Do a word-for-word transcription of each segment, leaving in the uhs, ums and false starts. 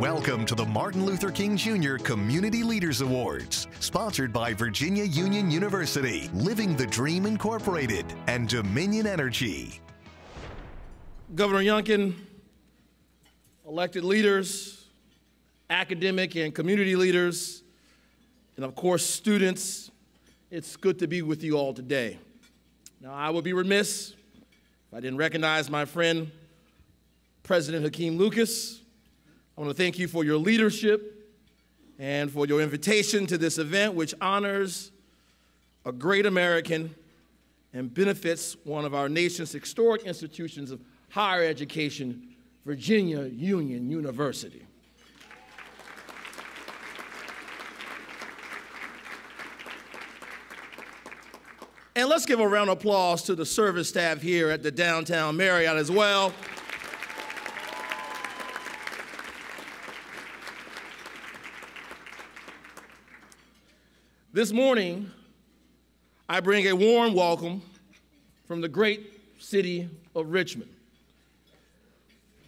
Welcome to the Martin Luther King Junior Community Leaders Awards, sponsored by Virginia Union University, Living the Dream Incorporated, and Dominion Energy. Governor Youngkin, elected leaders, academic and community leaders, and of course students, it's good to be with you all today. Now, I would be remiss if I didn't recognize my friend, President Hakeem Lucas. I want to thank you for your leadership and for your invitation to this event, which honors a great American and benefits one of our nation's historic institutions of higher education, Virginia Union University. And let's give a round of applause to the service staff here at the Downtown Marriott as well. This morning, I bring a warm welcome from the great city of Richmond,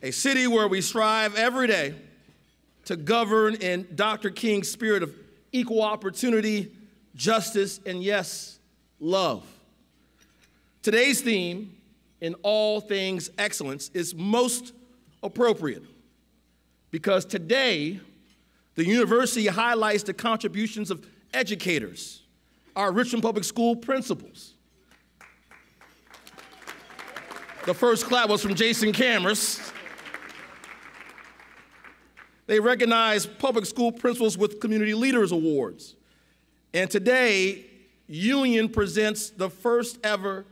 a city where we strive every day to govern in Doctor King's spirit of equal opportunity, justice, and yes, love. Today's theme, in all things excellence, is most appropriate because today, the university highlights the contributions of educators, our Richmond Public School principals. The first clap was from Jason Kamras. They recognize public school principals with Community Leaders Awards. And today, Union presents the first ever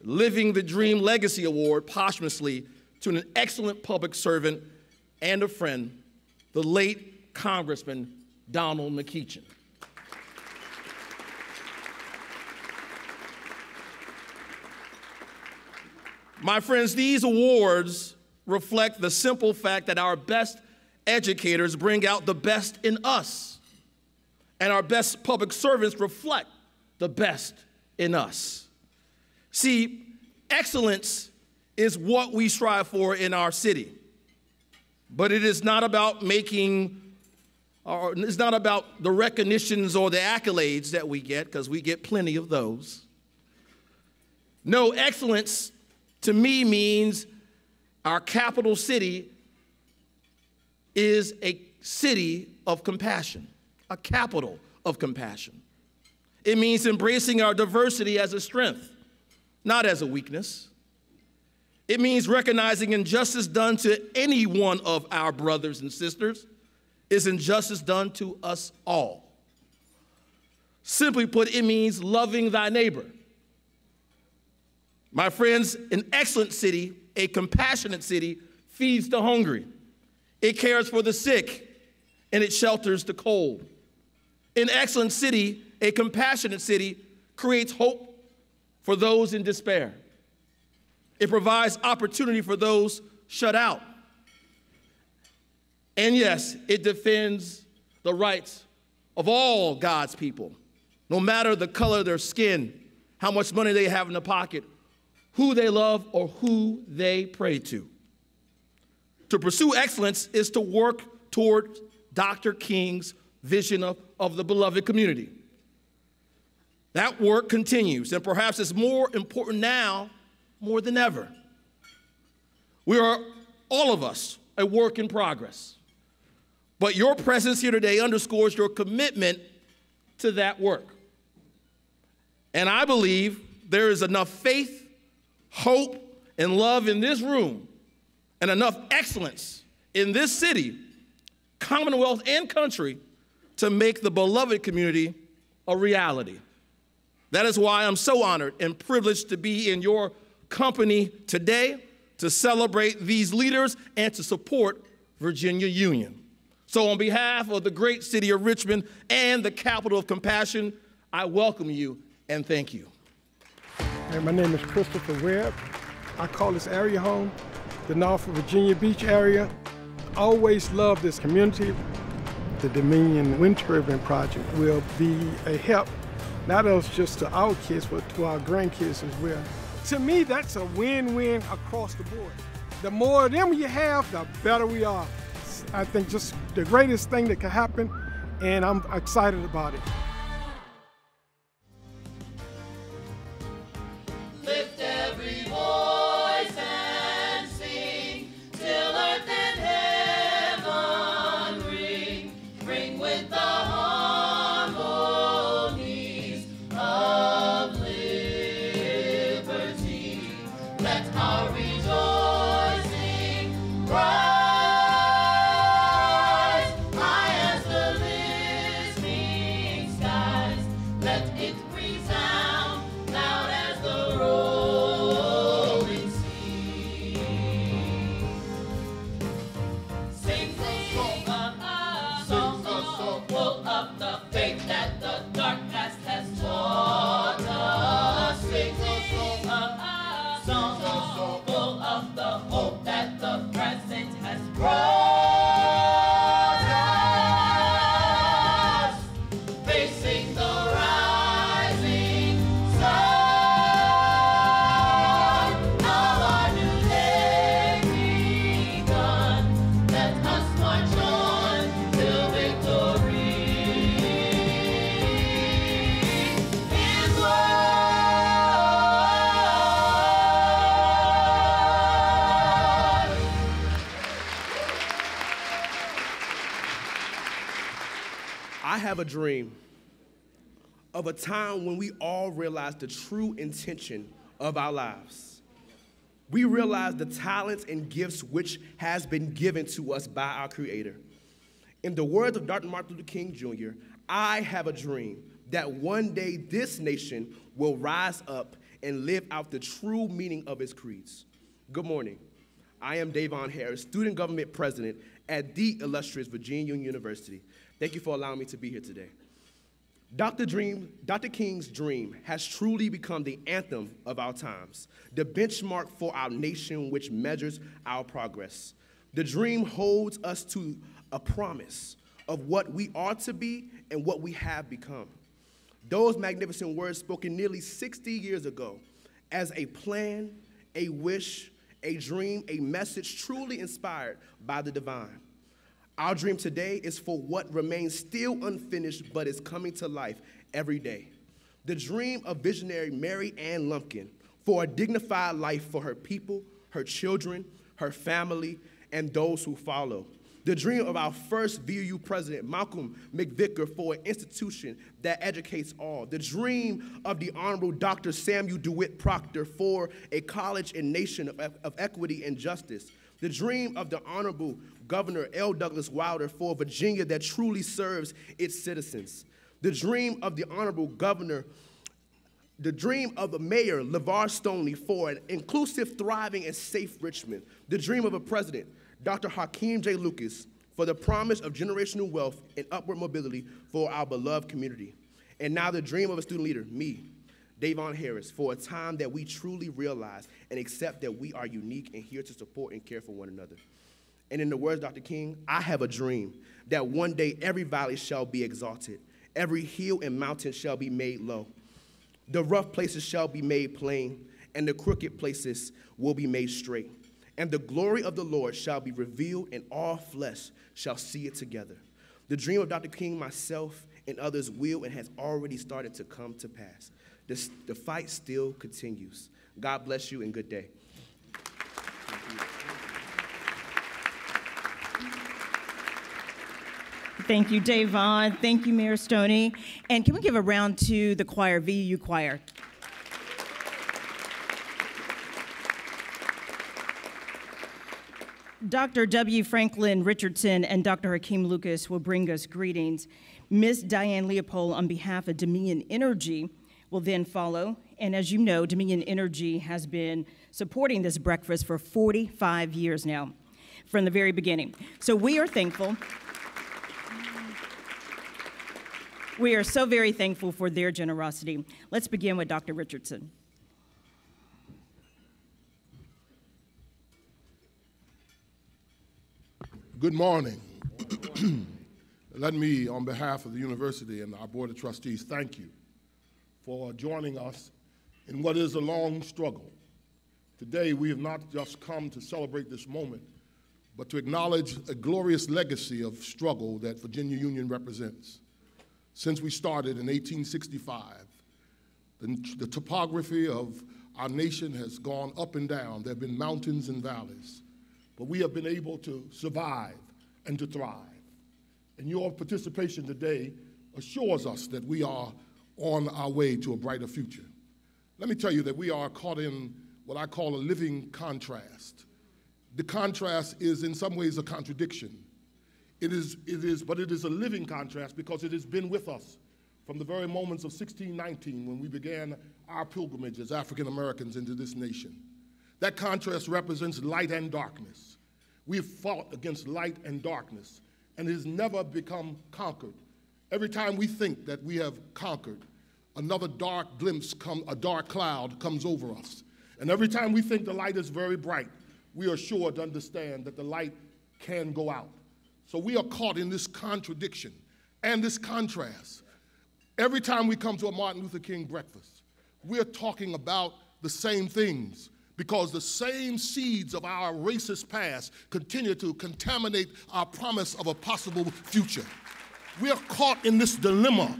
Living the Dream Legacy Award posthumously to an excellent public servant and a friend, the late Congressman Donald McEachin. My friends, these awards reflect the simple fact that our best educators bring out the best in us, and our best public servants reflect the best in us. See, excellence is what we strive for in our city, but it is not about making, or it's not about the recognitions or the accolades that we get, because we get plenty of those. No, excellence to me means our capital city is a city of compassion, a capital of compassion. It means embracing our diversity as a strength, not as a weakness. It means recognizing injustice done to any one of our brothers and sisters is injustice done to us all. Simply put, it means loving thy neighbor. My friends, an excellent city, a compassionate city, feeds the hungry. It cares for the sick, and it shelters the cold. An excellent city, a compassionate city, creates hope for those in despair. It provides opportunity for those shut out. And yes, it defends the rights of all God's people, no matter the color of their skin, how much money they have in their pocket, who they love, or who they pray to. To pursue excellence is to work toward Doctor King's vision of, of the beloved community. That work continues, and perhaps it's more important now more than ever. We are, all of us, a work in progress. But your presence here today underscores your commitment to that work. And I believe there is enough faith, hope, and love in this room, and enough excellence in this city, Commonwealth, and country to make the beloved community a reality. That is why I'm so honored and privileged to be in your company today to celebrate these leaders and to support Virginia Union. So on behalf of the great city of Richmond and the capital of compassion, I welcome you and thank you. And my name is Christopher Webb. I call this area home, the North Virginia Beach area. Always love this community. The Dominion Wind Turbine Project will be a help, not only just to our kids, but to our grandkids as well. To me, that's a win-win across the board. The more of them you have, the better we are. I think just the greatest thing that could happen, and I'm excited about it. I have a dream of a time when we all realize the true intention of our lives. We realize the talents and gifts which has been given to us by our Creator. In the words of Doctor Martin Luther King Junior, I have a dream that one day this nation will rise up and live out the true meaning of its creeds. Good morning. I am Davon Harris, Student Government President at the illustrious Virginia Union University. Thank you for allowing me to be here today. Doctor Dream, Doctor King's dream has truly become the anthem of our times, the benchmark for our nation which measures our progress. The dream holds us to a promise of what we are to be and what we have become. Those magnificent words spoken nearly sixty years ago as a plan, a wish, a dream, a message truly inspired by the divine. Our dream today is for what remains still unfinished but is coming to life every day. The dream of visionary Mary Ann Lumpkin for a dignified life for her people, her children, her family, and those who follow. The dream of our first V U president, Malcolm McVicar, for an institution that educates all. The dream of the Honorable Doctor Samuel DeWitt Proctor for a college and nation of, of equity and justice. The dream of the Honorable Governor L. Douglas Wilder for Virginia that truly serves its citizens. The dream of the Honorable Governor, the dream of a Mayor LeVar Stoney for an inclusive, thriving, and safe Richmond. The dream of a president, Doctor Hakeem J. Lucas, for the promise of generational wealth and upward mobility for our beloved community. And now the dream of a student leader, me, Davon Harris, for a time that we truly realize and accept that we are unique and here to support and care for one another. And in the words of Doctor King, I have a dream that one day every valley shall be exalted, every hill and mountain shall be made low, the rough places shall be made plain, and the crooked places will be made straight. And the glory of the Lord shall be revealed, and all flesh shall see it together. The dream of Doctor King, myself, and others will and has already started to come to pass. This, the fight still continues. God bless you and good day. Thank you, Davon. Thank you, Mayor Stoney. And can we give a round to the choir, V U Choir? Doctor W. Franklin Richardson and Doctor Hakeem Lucas will bring us greetings. Miz Diane Leopold, on behalf of Dominion Energy, will then follow. And as you know, Dominion Energy has been supporting this breakfast for forty-five years now, from the very beginning. So we are thankful. We are so very thankful for their generosity. Let's begin with Doctor Richardson. Good morning. Let me, on behalf of the university and our Board of Trustees, thank you for joining us in what is a long struggle. Today, we have not just come to celebrate this moment, but to acknowledge a glorious legacy of struggle that Virginia Union represents. Since we started in eighteen sixty-five, the, the topography of our nation has gone up and down. There have been mountains and valleys, but we have been able to survive and to thrive. And your participation today assures us that we are on our way to a brighter future. Let me tell you that we are caught in what I call a living contrast. The contrast is in some ways a contradiction. It is, it is, but it is a living contrast because it has been with us from the very moments of sixteen nineteen when we began our pilgrimage as African Americans into this nation. That contrast represents light and darkness. We have fought against light and darkness, and it has never become conquered. Every time we think that we have conquered, another dark glimpse, come, a dark cloud comes over us. And every time we think the light is very bright, we are sure to understand that the light can go out. So we are caught in this contradiction and this contrast. Every time we come to a Martin Luther King breakfast, we're talking about the same things because the same seeds of our racist past continue to contaminate our promise of a possible future. We are caught in this dilemma,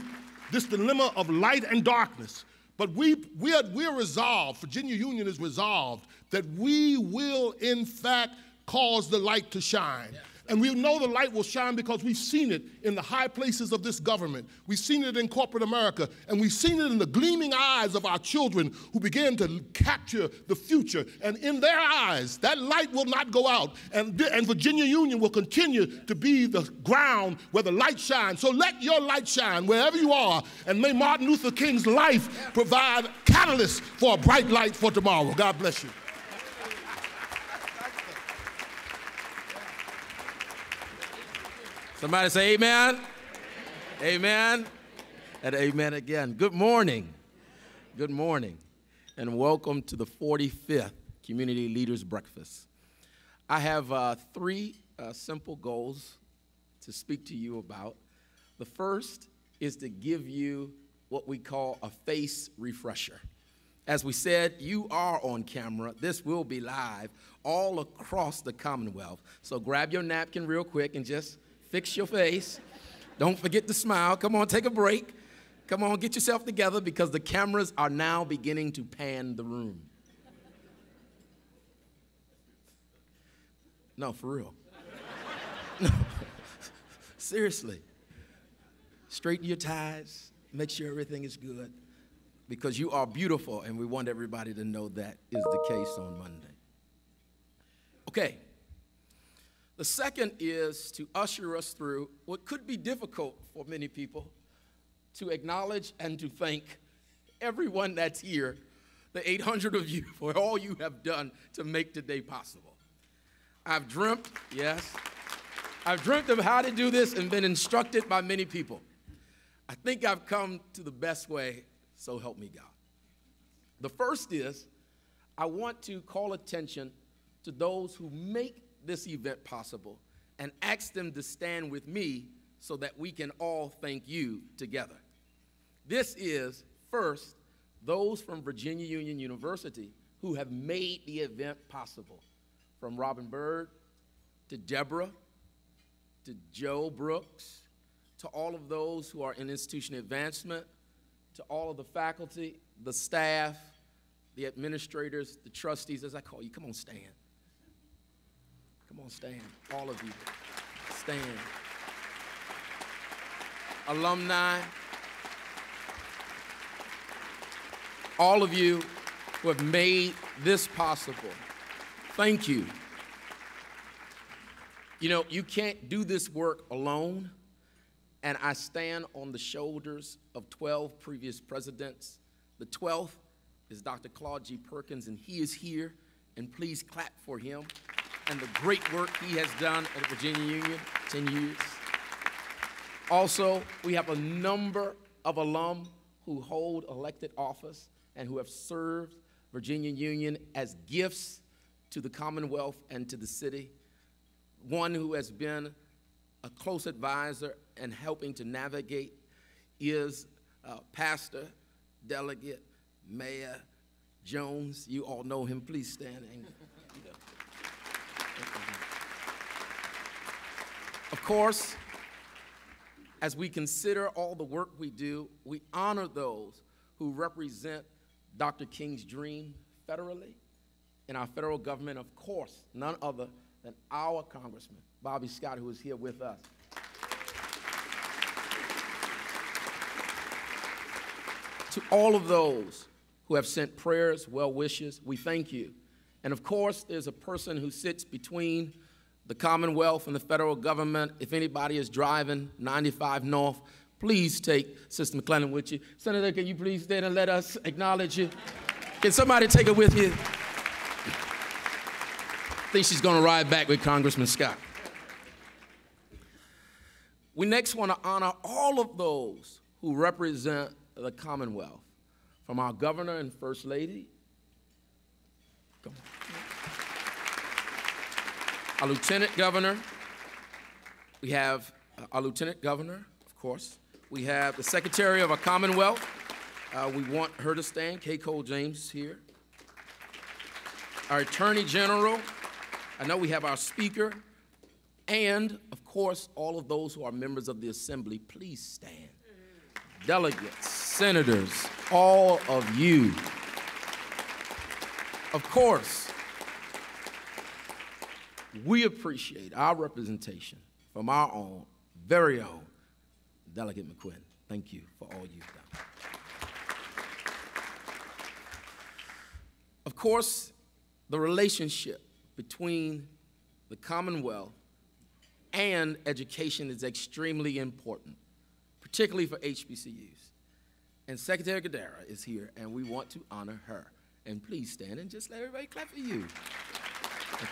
this dilemma of light and darkness. But we, we're, we're resolved, Virginia Union is resolved, that we will, in fact, cause the light to shine. Yeah. And we know the light will shine because we've seen it in the high places of this government. We've seen it in corporate America, and we've seen it in the gleaming eyes of our children who began to capture the future. And in their eyes, that light will not go out, and, and Virginia Union will continue to be the ground where the light shines. So let your light shine wherever you are, and may Martin Luther King's life provide catalyst for a bright light for tomorrow. God bless you. Somebody say amen. Amen. Amen. Amen. And amen again. Good morning. Good morning. And welcome to the forty-fifth Community Leaders Breakfast. I have uh, three uh, simple goals to speak to you about. The first is to give you what we call a face refresher. As we said, you are on camera. This will be live all across the Commonwealth. So grab your napkin real quick and just fix your face. Don't forget to smile. Come on, take a break. Come on, get yourself together because the cameras are now beginning to pan the room. No, for real. No. Seriously. Straighten your ties. Make sure everything is good because you are beautiful, and we want everybody to know that is the case on Monday. Okay. The second is to usher us through what could be difficult for many people, to acknowledge and to thank everyone that's here, the eight hundred of you, for all you have done to make today possible. I've dreamt, yes, I've dreamt of how to do this and been instructed by many people. I think I've come to the best way, so help me God. The first is, I want to call attention to those who make this event possible and ask them to stand with me so that we can all thank you together. This is first those from Virginia Union University who have made the event possible, from Robin Bird to Deborah to Joe Brooks to all of those who are in institution advancement, to all of the faculty, the staff, the administrators, the trustees, as I call you. Come on, stand. Come on, stand, all of you, stand. Alumni, all of you who have made this possible, thank you. You know, you can't do this work alone, and I stand on the shoulders of twelve previous presidents. The twelfth is Doctor Claude G. Perkins, and he is here, and please clap for him and the great work he has done at Virginia Union, ten years. Also, we have a number of alum who hold elected office and who have served Virginia Union as gifts to the Commonwealth and to the city. One who has been a close advisor and helping to navigate is uh, Pastor, Delegate, Mayor Jones. You all know him, please stand. And, you know. Of course, as we consider all the work we do, we honor those who represent Doctor King's dream federally in our federal government, of course, none other than our Congressman, Bobby Scott, who is here with us. To all of those who have sent prayers, well wishes, we thank you. And of course, there's a person who sits between the Commonwealth and the federal government. If anybody is driving ninety-five North, please take Sister McClellan with you. Senator, can you please stand and let us acknowledge you? Can somebody take her with you? I think she's going to ride back with Congressman Scott. We next want to honor all of those who represent the Commonwealth, from our governor and first lady, come on, our lieutenant governor. We have our lieutenant governor, of course. We have the secretary of our Commonwealth. Uh, we want her to stand. Kay Cole James here. Our attorney general. I know we have our speaker. And, of course, all of those who are members of the assembly, please stand. Delegates, senators, all of you. Of course, we appreciate our representation from our own, very own, Delegate McQuinn. Thank you for all you've done. Of course, the relationship between the Commonwealth and education is extremely important, particularly for H B C Us. And Secretary Gadara is here, and we want to honor her. And please stand and just let everybody clap for you. Okay.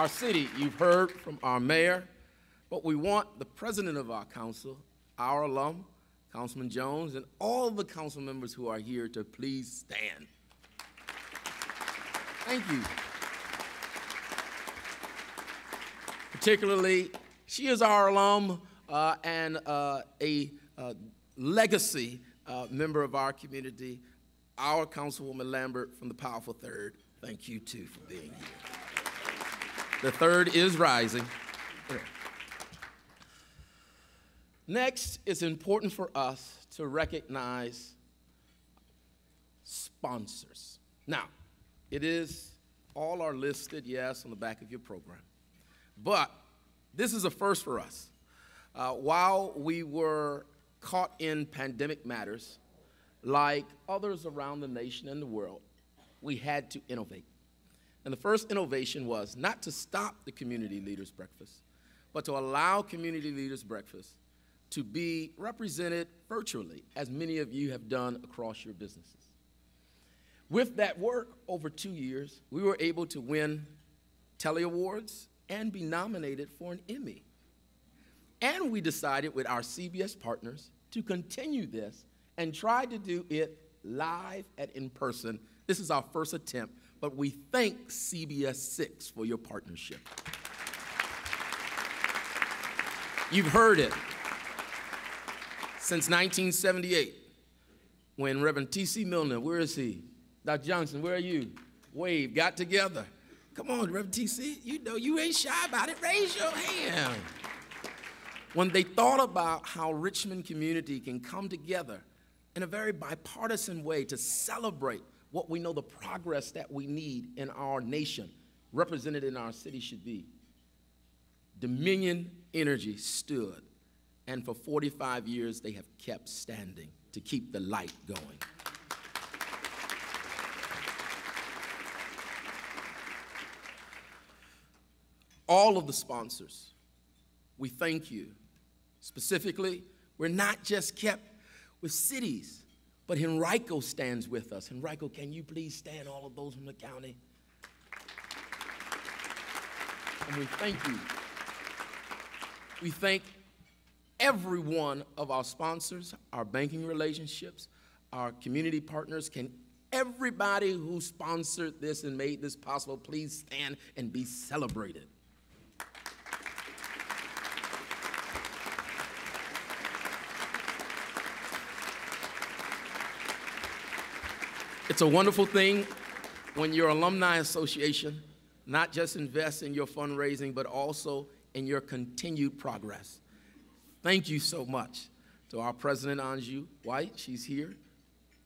Our city, you've heard from our mayor, but we want the president of our council, our alum, Councilman Jones, and all the council members who are here to please stand. Thank you. Particularly, she is our alum, Uh, and uh, a uh, legacy uh, member of our community, our Councilwoman Lambert from the powerful third. Thank you, too, for being here. The third is rising. Next, it's important for us to recognize sponsors. Now, it is, all are listed, yes, on the back of your program. But this is a first for us. Uh, while we were caught in pandemic matters, like others around the nation and the world, we had to innovate. And the first innovation was not to stop the community leaders' breakfast, but to allow community leaders' breakfast to be represented virtually, as many of you have done across your businesses. With that work over two years, we were able to win teleawards and be nominated for an Emmy. And we decided with our C B S partners to continue this and try to do it live and in person. This is our first attempt, but we thank C B S six for your partnership. You've heard it. Since nineteen seventy-eight, when Reverend T C Milner, where is he? Doctor Johnson, where are you? Wave, got together. Come on, Reverend T C, you know you ain't shy about it. Raise your hand. When they thought about how Richmond community can come together in a very bipartisan way to celebrate what we know the progress that we need in our nation, represented in our city should be, Dominion Energy stood, and for forty-five years they have kept standing to keep the light going. All of the sponsors, we thank you. Specifically, we're not just kept with cities, but Henrico stands with us. Henrico, can you please stand, all of those from the county? And we thank you. We thank every one of our sponsors, our banking relationships, our community partners. Can everybody who sponsored this and made this possible please stand and be celebrated? It's a wonderful thing when your alumni association not just invest in your fundraising, but also in your continued progress. Thank you so much to our president, Anju White. She's here.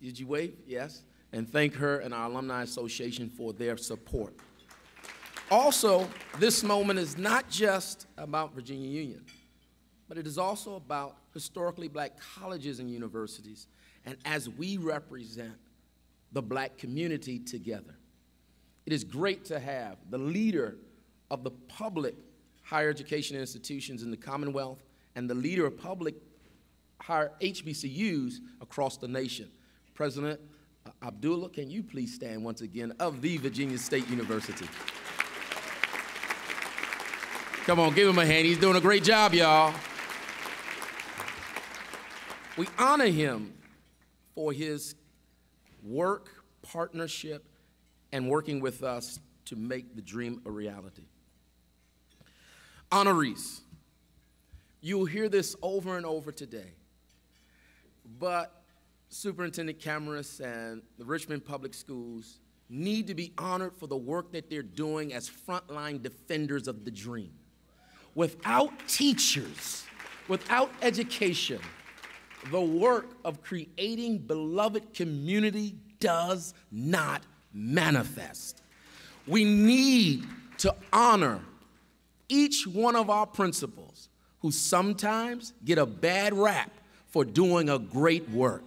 Did you wave? Yes. And thank her and our Alumni Association for their support. Also, this moment is not just about Virginia Union, but it is also about historically black colleges and universities, and as we represent the black community together. It is great to have the leader of the public higher education institutions in the Commonwealth and the leader of public higher H B C Us across the nation. President Abdullah, can you please stand once again, of the Virginia State University. Come on, give him a hand. He's doing a great job, y'all. We honor him for his work, partnership, and working with us to make the dream a reality. Honorees, you'll hear this over and over today, but Superintendent Kamras and the Richmond Public Schools need to be honored for the work that they're doing as frontline defenders of the dream. Without teachers, without education, the work of creating beloved community does not manifest. We need to honor each one of our principals who sometimes get a bad rap for doing a great work.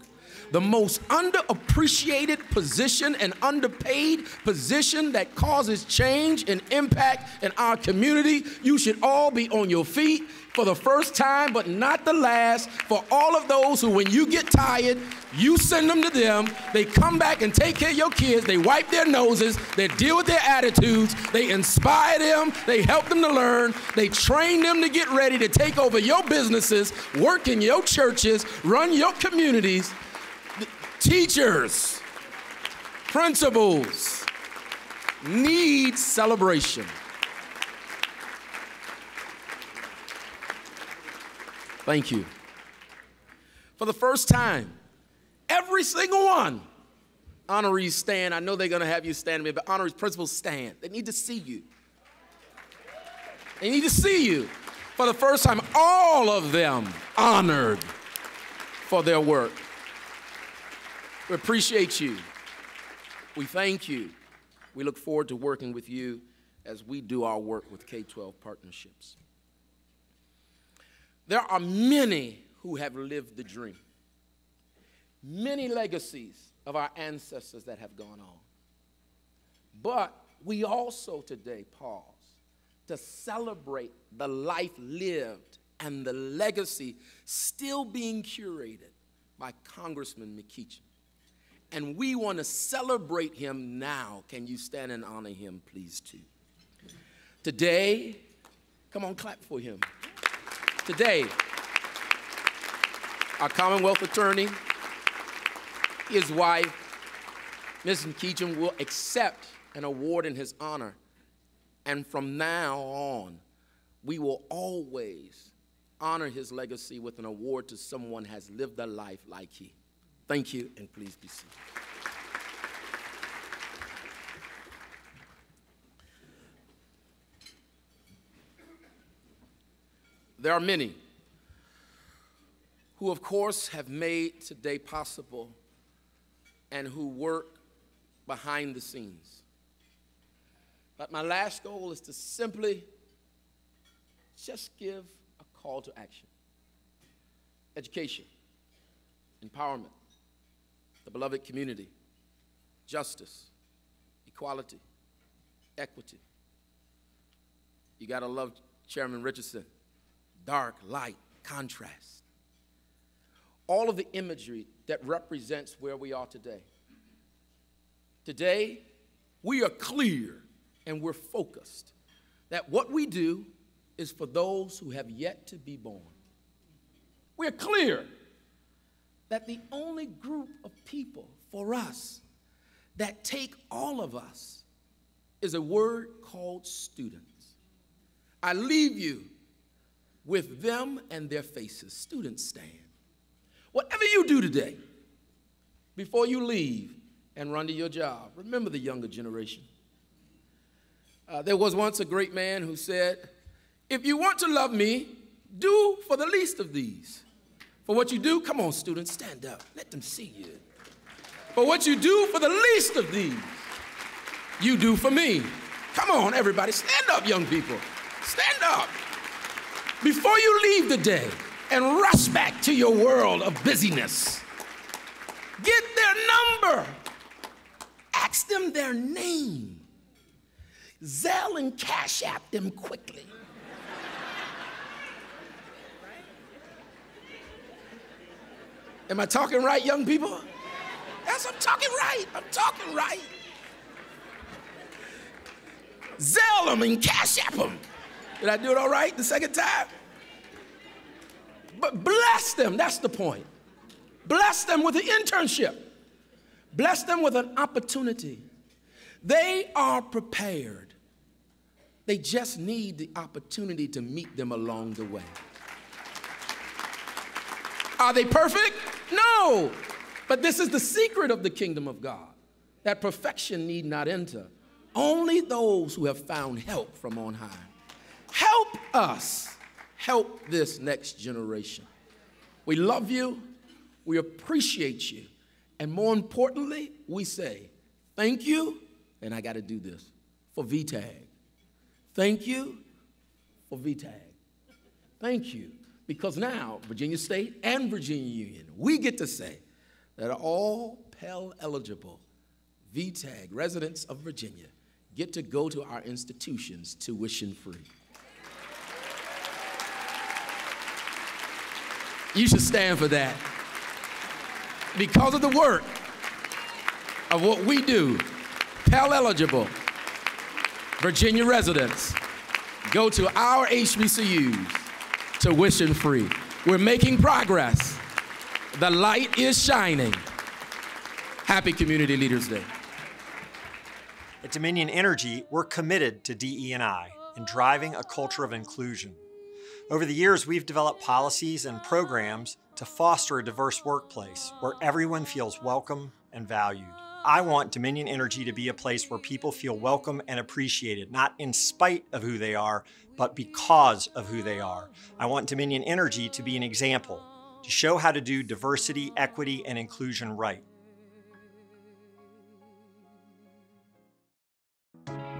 The most underappreciated position and underpaid position that causes change and impact in our community. You should all be on your feet for the first time, but not the last, for all of those who, when you get tired, you send them to them, they come back and take care of your kids, they wipe their noses, they deal with their attitudes, they inspire them, they help them to learn, they train them to get ready to take over your businesses, work in your churches, run your communities. Teachers, principals need celebration. Thank you. For the first time, every single one, honorees stand. I know they're going to have you stand, but honorees, principals stand. They need to see you. They need to see you. For the first time, all of them honored for their work. We appreciate you. We thank you. We look forward to working with you as we do our work with K twelve partnerships. There are many who have lived the dream, many legacies of our ancestors that have gone on. But we also today pause to celebrate the life lived and the legacy still being curated by Congressman McEachin. And we want to celebrate him now. Can you stand and honor him, please, too? Today, come on, clap for him. Today, our Commonwealth attorney, his wife, Miz McEachin, will accept an award in his honor. And from now on, we will always honor his legacy with an award to someone who has lived a life like he. Thank you, and please be seated. There are many who, of course, have made today possible and who work behind the scenes. But my last goal is to simply just give a call to action. Education, empowerment, the beloved community, justice, equality, equity. You gotta love Chairman Richardson. Dark, light, contrast. All of the imagery that represents where we are today. Today, we are clear and we're focused that what we do is for those who have yet to be born. We're clear that the only group of people for us that take all of us is a word called students. I leave you with them and their faces. Students stand. Whatever you do today, before you leave and run to your job, remember the younger generation. Uh, there was once a great man who said, if you want to love me, do for the least of these. For what you do, come on, students, stand up. Let them see you. For what you do for the least of these, you do for me. Come on, everybody, stand up, young people. Stand up. Before you leave the day and rush back to your world of busyness, get their number. Ask them their name. Zelle and Cash App them quickly. Am I talking right, young people? Yes, I'm talking right. I'm talking right. Zelle them and Cash App them. Did I do it all right the second time? But bless them. That's the point. Bless them with an internship. Bless them with an opportunity. They are prepared. They just need the opportunity to meet them along the way. Are they perfect? No. But this is the secret of the kingdom of God, that perfection need not enter. Only those who have found help from on high. Help us help this next generation. We love you. We appreciate you. And more importantly, we say, thank you, and I got to do this, for V TAG. Thank you for V TAG. Thank you. Because now, Virginia State and Virginia Union, we get to say that all Pell-eligible V TAG residents of Virginia get to go to our institutions tuition-free. You should stand for that. Because of the work of what we do, Pell-eligible Virginia residents go to our H B C Us tuition-free. We're making progress. The light is shining. Happy Community Leaders Day. At Dominion Energy, we're committed to D E and I and driving a culture of inclusion. Over the years, we've developed policies and programs to foster a diverse workplace where everyone feels welcome and valued. I want Dominion Energy to be a place where people feel welcome and appreciated, not in spite of who they are, but because of who they are. I want Dominion Energy to be an example, to show how to do diversity, equity, and inclusion right.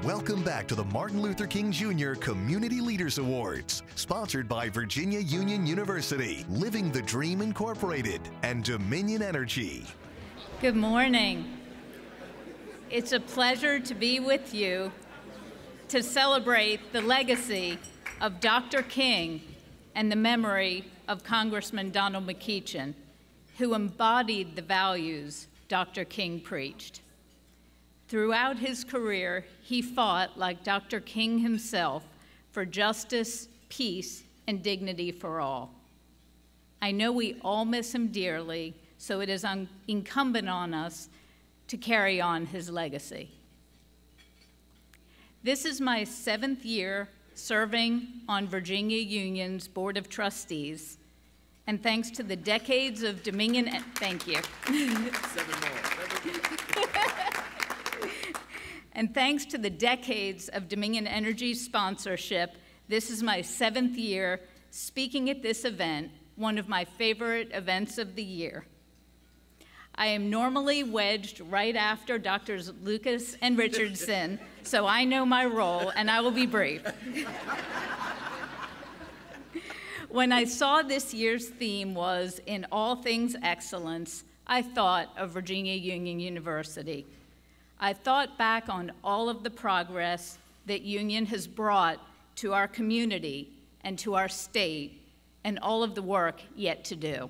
Welcome back to the Martin Luther King Junior Community Leaders Awards, sponsored by Virginia Union University, Living the Dream Incorporated, and Dominion Energy. Good morning. It's a pleasure to be with you to celebrate the legacy of Doctor King and the memory of Congressman Donald McEachin, who embodied the values Doctor King preached. Throughout his career, he fought, like Doctor King himself, for justice, peace, and dignity for all. I know we all miss him dearly, so it is incumbent on us to carry on his legacy. This is my seventh year serving on Virginia Union's Board of Trustees, and thanks to the decades of Dominion, thank you. Seven more. And thanks to the decades of Dominion Energy's sponsorship, this is my seventh year speaking at this event, one of my favorite events of the year. I am normally wedged right after Doctors Lucas and Richardson, so I know my role, and I will be brief. When I saw this year's theme was In All Things Excellence, I thought of Virginia Union University. I thought back on all of the progress that Union has brought to our community and to our state and all of the work yet to do.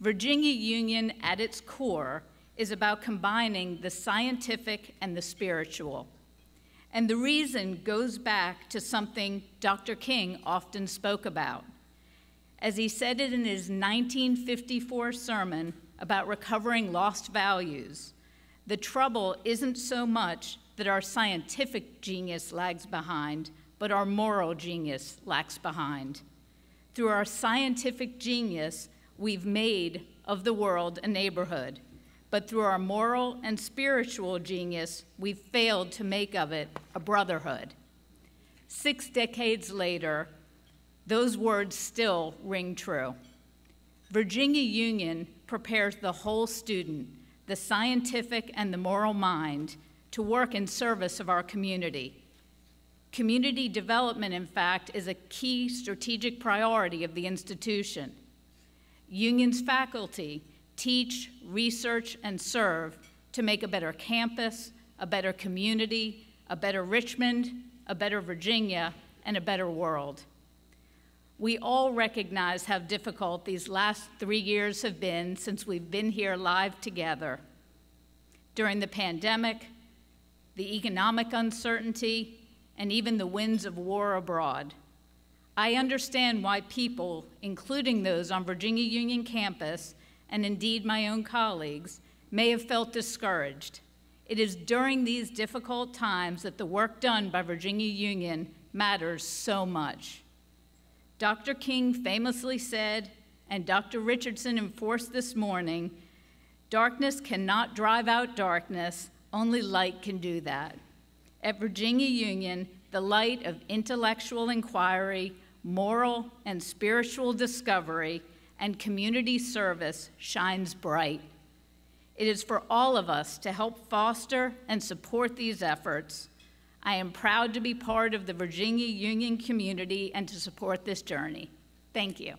Virginia Union at its core is about combining the scientific and the spiritual. And the reason goes back to something Doctor King often spoke about. As he said it in his nineteen fifty-four sermon about recovering lost values, the trouble isn't so much that our scientific genius lags behind, but our moral genius lacks behind. Through our scientific genius, we've made of the world a neighborhood, but through our moral and spiritual genius, we failed to make of it a brotherhood. Six decades later, those words still ring true. Virginia Union prepares the whole student, the scientific and the moral mind, to work in service of our community. Community development, in fact, is a key strategic priority of the institution. Union's faculty teach, research, and serve to make a better campus, a better community, a better Richmond, a better Virginia, and a better world. We all recognize how difficult these last three years have been since we've been here live together. During the pandemic, the economic uncertainty, and even the winds of war abroad. I understand why people, including those on Virginia Union campus, and indeed my own colleagues, may have felt discouraged. It is during these difficult times that the work done by Virginia Union matters so much. Doctor King famously said, and Doctor Richardson enforced this morning, "Darkness cannot drive out darkness, only light can do that." At Virginia Union, the light of intellectual inquiry, moral and spiritual discovery, and community service shines bright. It is for all of us to help foster and support these efforts. I am proud to be part of the Virginia Union community and to support this journey. Thank you.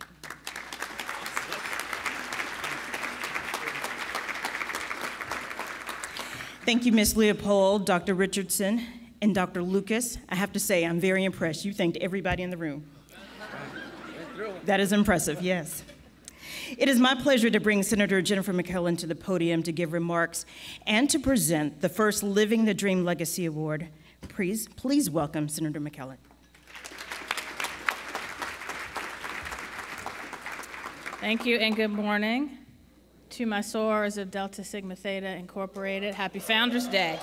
Thank you, Miz Leopold, Doctor Richardson, and Doctor Lucas. I have to say, I'm very impressed. You thanked everybody in the room. That is impressive, yes. It is my pleasure to bring Senator Jennifer McClellan to the podium to give remarks and to present the first Living the Dream Legacy Award. Please, please welcome Senator McClellan. Thank you, and good morning. To my sorors of Delta Sigma Theta Incorporated, happy Founders Day.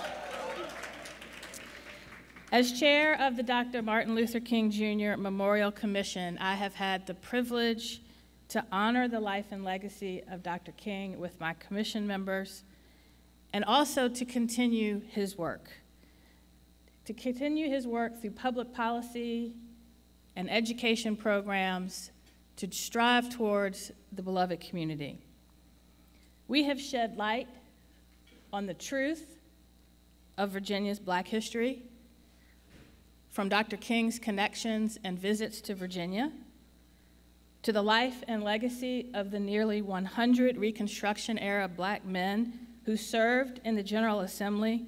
As chair of the Doctor Martin Luther King Junior Memorial Commission, I have had the privilege to honor the life and legacy of Doctor King with my commission members, and also to continue his work. To continue his work through public policy and education programs to strive towards the beloved community. We have shed light on the truth of Virginia's Black history, from Doctor King's connections and visits to Virginia, to the life and legacy of the nearly one hundred Reconstruction-era Black men who served in the General Assembly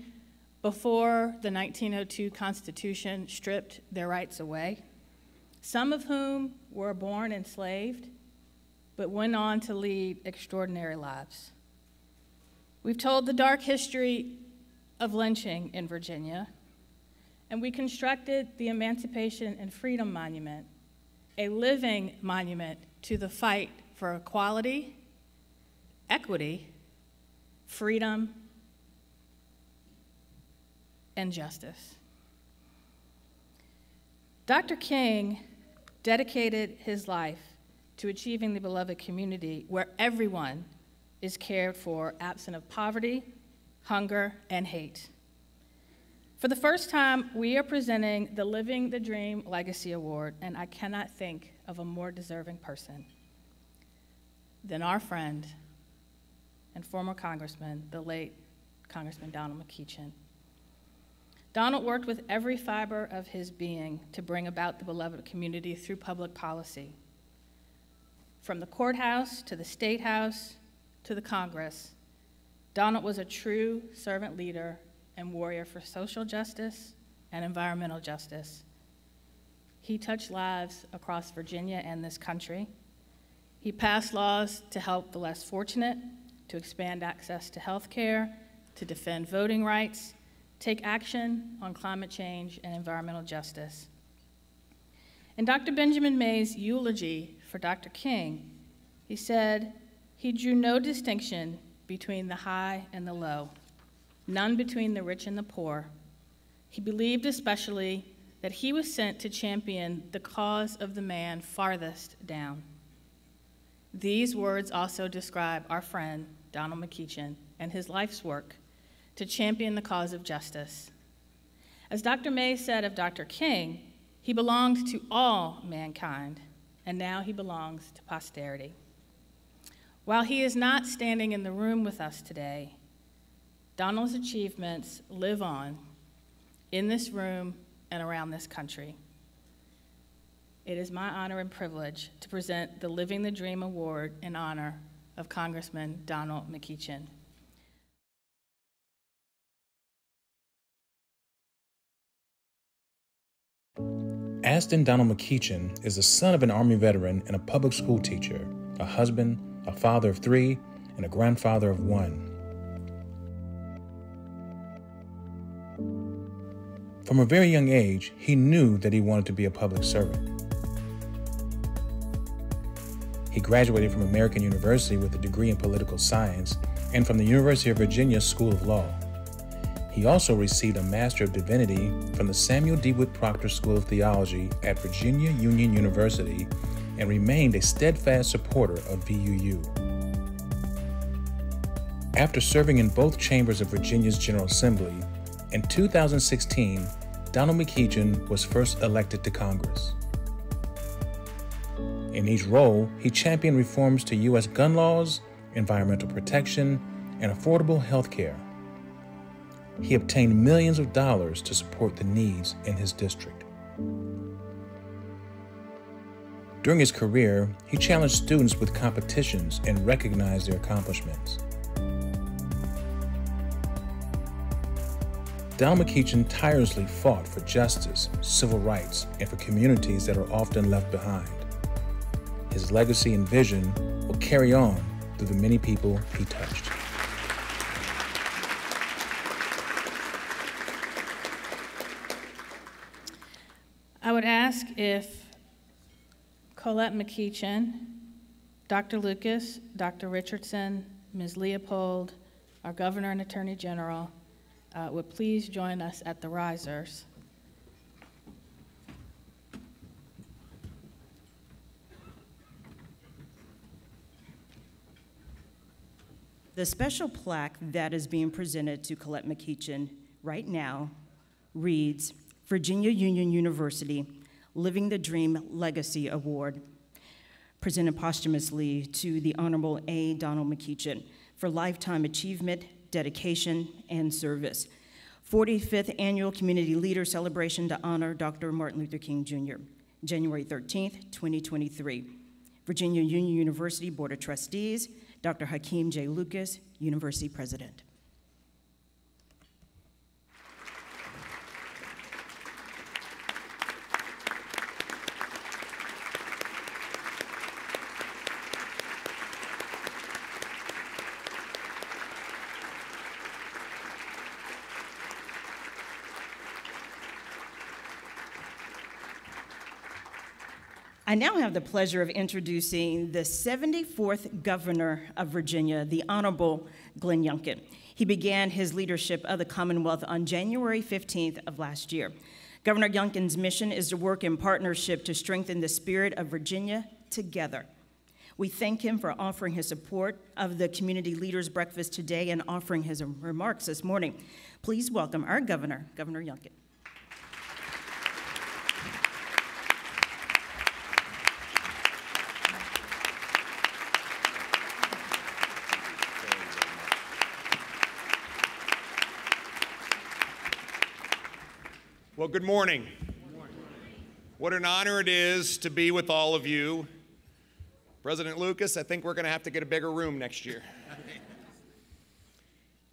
before the nineteen oh two Constitution stripped their rights away, some of whom were born enslaved, but went on to lead extraordinary lives. We've told the dark history of lynching in Virginia, and we constructed the Emancipation and Freedom Monument, a living monument to the fight for equality, equity, freedom, and justice. Doctor King dedicated his life to achieving the beloved community where everyone is cared for, absent of poverty, hunger, and hate. For the first time, we are presenting the Living the Dream Legacy Award, and I cannot think of a more deserving person than our friend and former congressman, the late Congressman Donald McEachin. Donald worked with every fiber of his being to bring about the beloved community through public policy. From the courthouse to the state house to the Congress, Donald was a true servant leader and warrior for social justice and environmental justice. He touched lives across Virginia and this country. He passed laws to help the less fortunate, to expand access to health care, to defend voting rights, take action on climate change and environmental justice. In Doctor Benjamin Mays' eulogy for Doctor King, he said, "He drew no distinction between the high and the low, none between the rich and the poor. He believed especially that he was sent to champion the cause of the man farthest down." These words also describe our friend, Donald McEachin and his life's work to champion the cause of justice. As Doctor Mays said of Doctor King, he belonged to all mankind, and now he belongs to posterity. While he is not standing in the room with us today, Donald's achievements live on in this room and around this country. It is my honor and privilege to present the Living the Dream Award in honor of Congressman Donald McEachin. Aston Donald McEachin is the son of an Army veteran and a public school teacher, a husband, a father of three, and a grandfather of one. From a very young age, he knew that he wanted to be a public servant. He graduated from American University with a degree in political science and from the University of Virginia School of Law. He also received a Master of Divinity from the Samuel DeWitt Proctor School of Theology at Virginia Union University and remained a steadfast supporter of V U U. After serving in both chambers of Virginia's General Assembly, in two thousand sixteen, Donald McEachin was first elected to Congress. In each role, he championed reforms to U S gun laws, environmental protection, and affordable health care. He obtained millions of dollars to support the needs in his district. During his career, he challenged students with competitions and recognized their accomplishments. Donald McEachin tirelessly fought for justice, civil rights, and for communities that are often left behind. His legacy and vision will carry on through the many people he touched. I would ask if Colette McEachin, Doctor Lucas, Doctor Richardson, Miz Leopold, our Governor and Attorney General, uh, would please join us at the risers. The special plaque that is being presented to Colette McEachin right now reads, Virginia Union University Living the Dream Legacy Award, presented posthumously to the Honorable A. Donald McEachin for lifetime achievement, dedication, and service. forty-fifth Annual Community Leader Celebration to honor Doctor Martin Luther King Junior, January thirteenth, twenty twenty-three. Virginia Union University Board of Trustees, Doctor Hakeem J. Lucas, University President. I now have the pleasure of introducing the seventy-fourth Governor of Virginia, the Honorable Glenn Youngkin. He began his leadership of the Commonwealth on January fifteenth of last year. Governor Youngkin's mission is to work in partnership to strengthen the spirit of Virginia together. We thank him for offering his support of the Community Leaders Breakfast today and offering his remarks this morning. Please welcome our Governor, Governor Youngkin. Well, good morning. Good morning. What an honor it is to be with all of you. President Lucas, I think we're going to have to get a bigger room next year.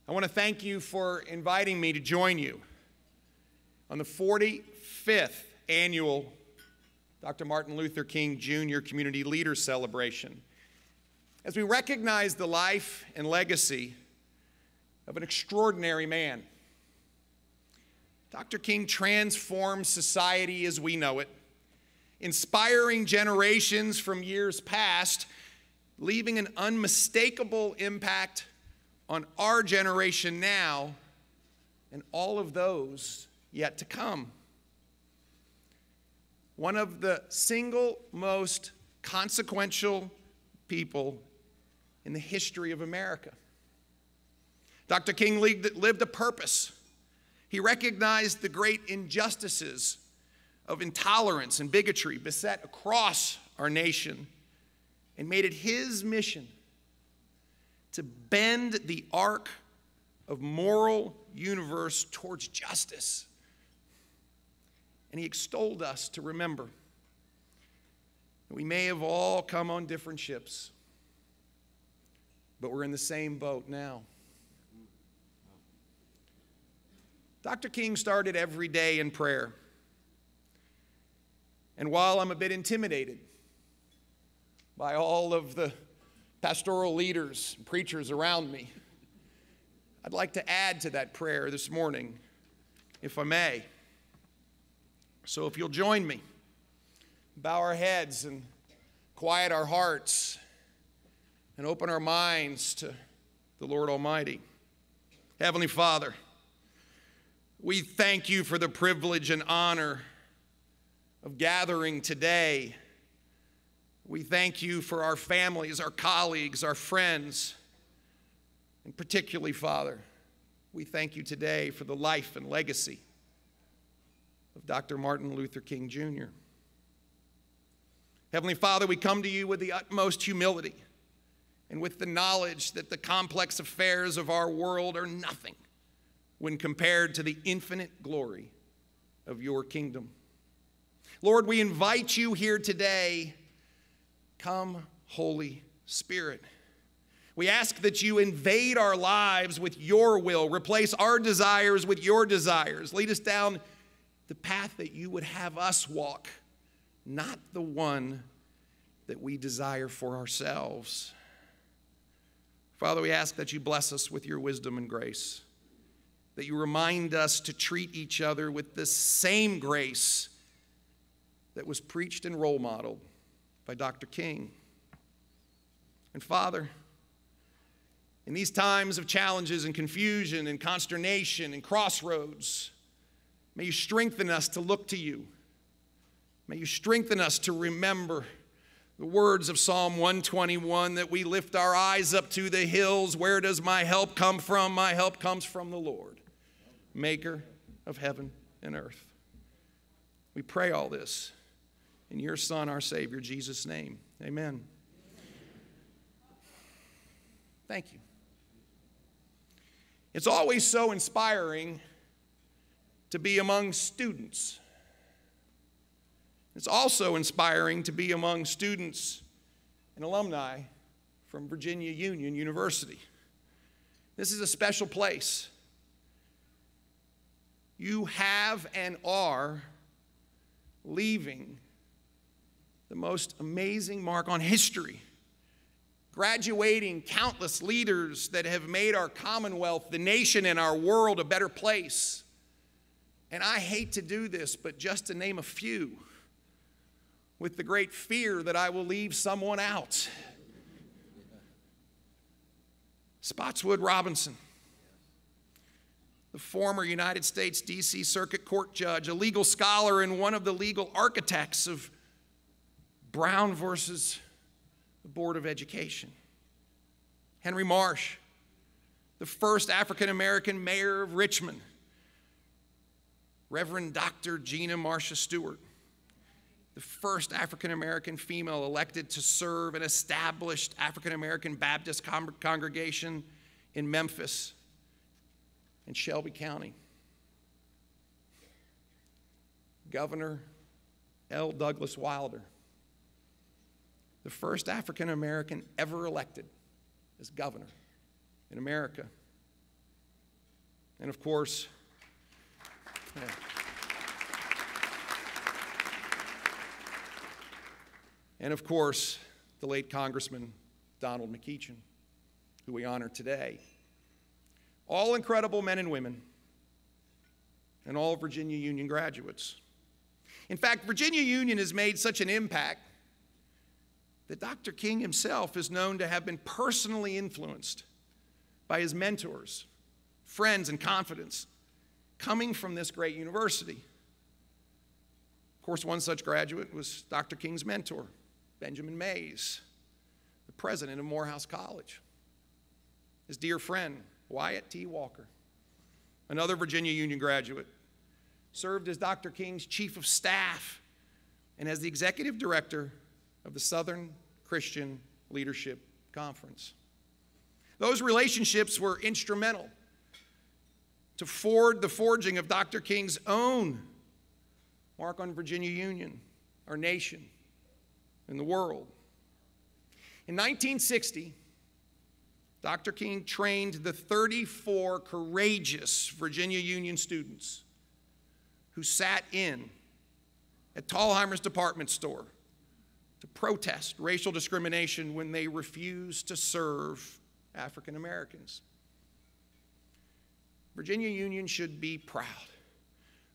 I want to thank you for inviting me to join you on the forty-fifth Annual Doctor Martin Luther King Junior Community Leader Celebration, as we recognize the life and legacy of an extraordinary man. Doctor King transformed society as we know it, inspiring generations from years past, leaving an unmistakable impact on our generation now and all of those yet to come. One of the single most consequential people in the history of America. Doctor King lived a purpose. He recognized the great injustices of intolerance and bigotry beset across our nation and made it his mission to bend the arc of moral universe towards justice. And he extolled us to remember that we may have all come on different ships, but we're in the same boat now. Doctor King started every day in prayer. And while I'm a bit intimidated by all of the pastoral leaders and preachers around me, I'd like to add to that prayer this morning, if I may. So if you'll join me, bow our heads and quiet our hearts and open our minds to the Lord Almighty. Heavenly Father, we thank you for the privilege and honor of gathering today. We thank you for our families, our colleagues, our friends, and particularly, Father, we thank you today for the life and legacy of Doctor Martin Luther King Junior Heavenly Father, we come to you with the utmost humility and with the knowledge that the complex affairs of our world are nothing when compared to the infinite glory of your kingdom. Lord, we invite you here today. Come, Holy Spirit. We ask that you invade our lives with your will, replace our desires with your desires. Lead us down the path that you would have us walk, not the one that we desire for ourselves. Father, we ask that you bless us with your wisdom and grace, that you remind us to treat each other with the same grace that was preached and role modeled by Doctor King. And Father, in these times of challenges and confusion and consternation and crossroads, may you strengthen us to look to you. May you strengthen us to remember the words of Psalm one twenty-one, that we lift our eyes up to the hills. Where does my help come from? My help comes from the Lord, maker of heaven and earth. We pray all this in your Son, our Savior, Jesus' name. Amen. Thank you. It's always so inspiring to be among students. It's also inspiring to be among students and alumni from Virginia Union University. This is a special place. You have and are leaving the most amazing mark on history, graduating countless leaders that have made our Commonwealth, the nation, and our world a better place. And I hate to do this, but just to name a few, with the great fear that I will leave someone out. Spotswood Robinson, the former United States D C Circuit Court judge, a legal scholar, and one of the legal architects of Brown versus the Board of Education. Henry Marsh, the first African-American mayor of Richmond. Reverend Doctor Gina Marcia Stewart, the first African-American female elected to serve an established African-American Baptist con congregation in Memphis and Shelby County. Governor L. Douglas Wilder, the first African-American ever elected as governor in America. And of course, yeah. And of course, the late Congressman Donald McEachin, who we honor today. All incredible men and women, and all Virginia Union graduates. In fact, Virginia Union has made such an impact that Doctor King himself is known to have been personally influenced by his mentors, friends, and confidants coming from this great university. Of course, one such graduate was Doctor King's mentor, Benjamin Mays, the president of Morehouse College. His dear friend, Wyatt T. Walker, another Virginia Union graduate, served as Doctor King's chief of staff and as the executive director of the Southern Christian Leadership Conference. Those relationships were instrumental to forward the forging of Doctor King's own mark on Virginia Union, our nation, and the world. In nineteen sixty, Doctor King trained the thirty-four courageous Virginia Union students who sat in at Tallheimer's department store to protest racial discrimination when they refused to serve African Americans. Virginia Union should be proud.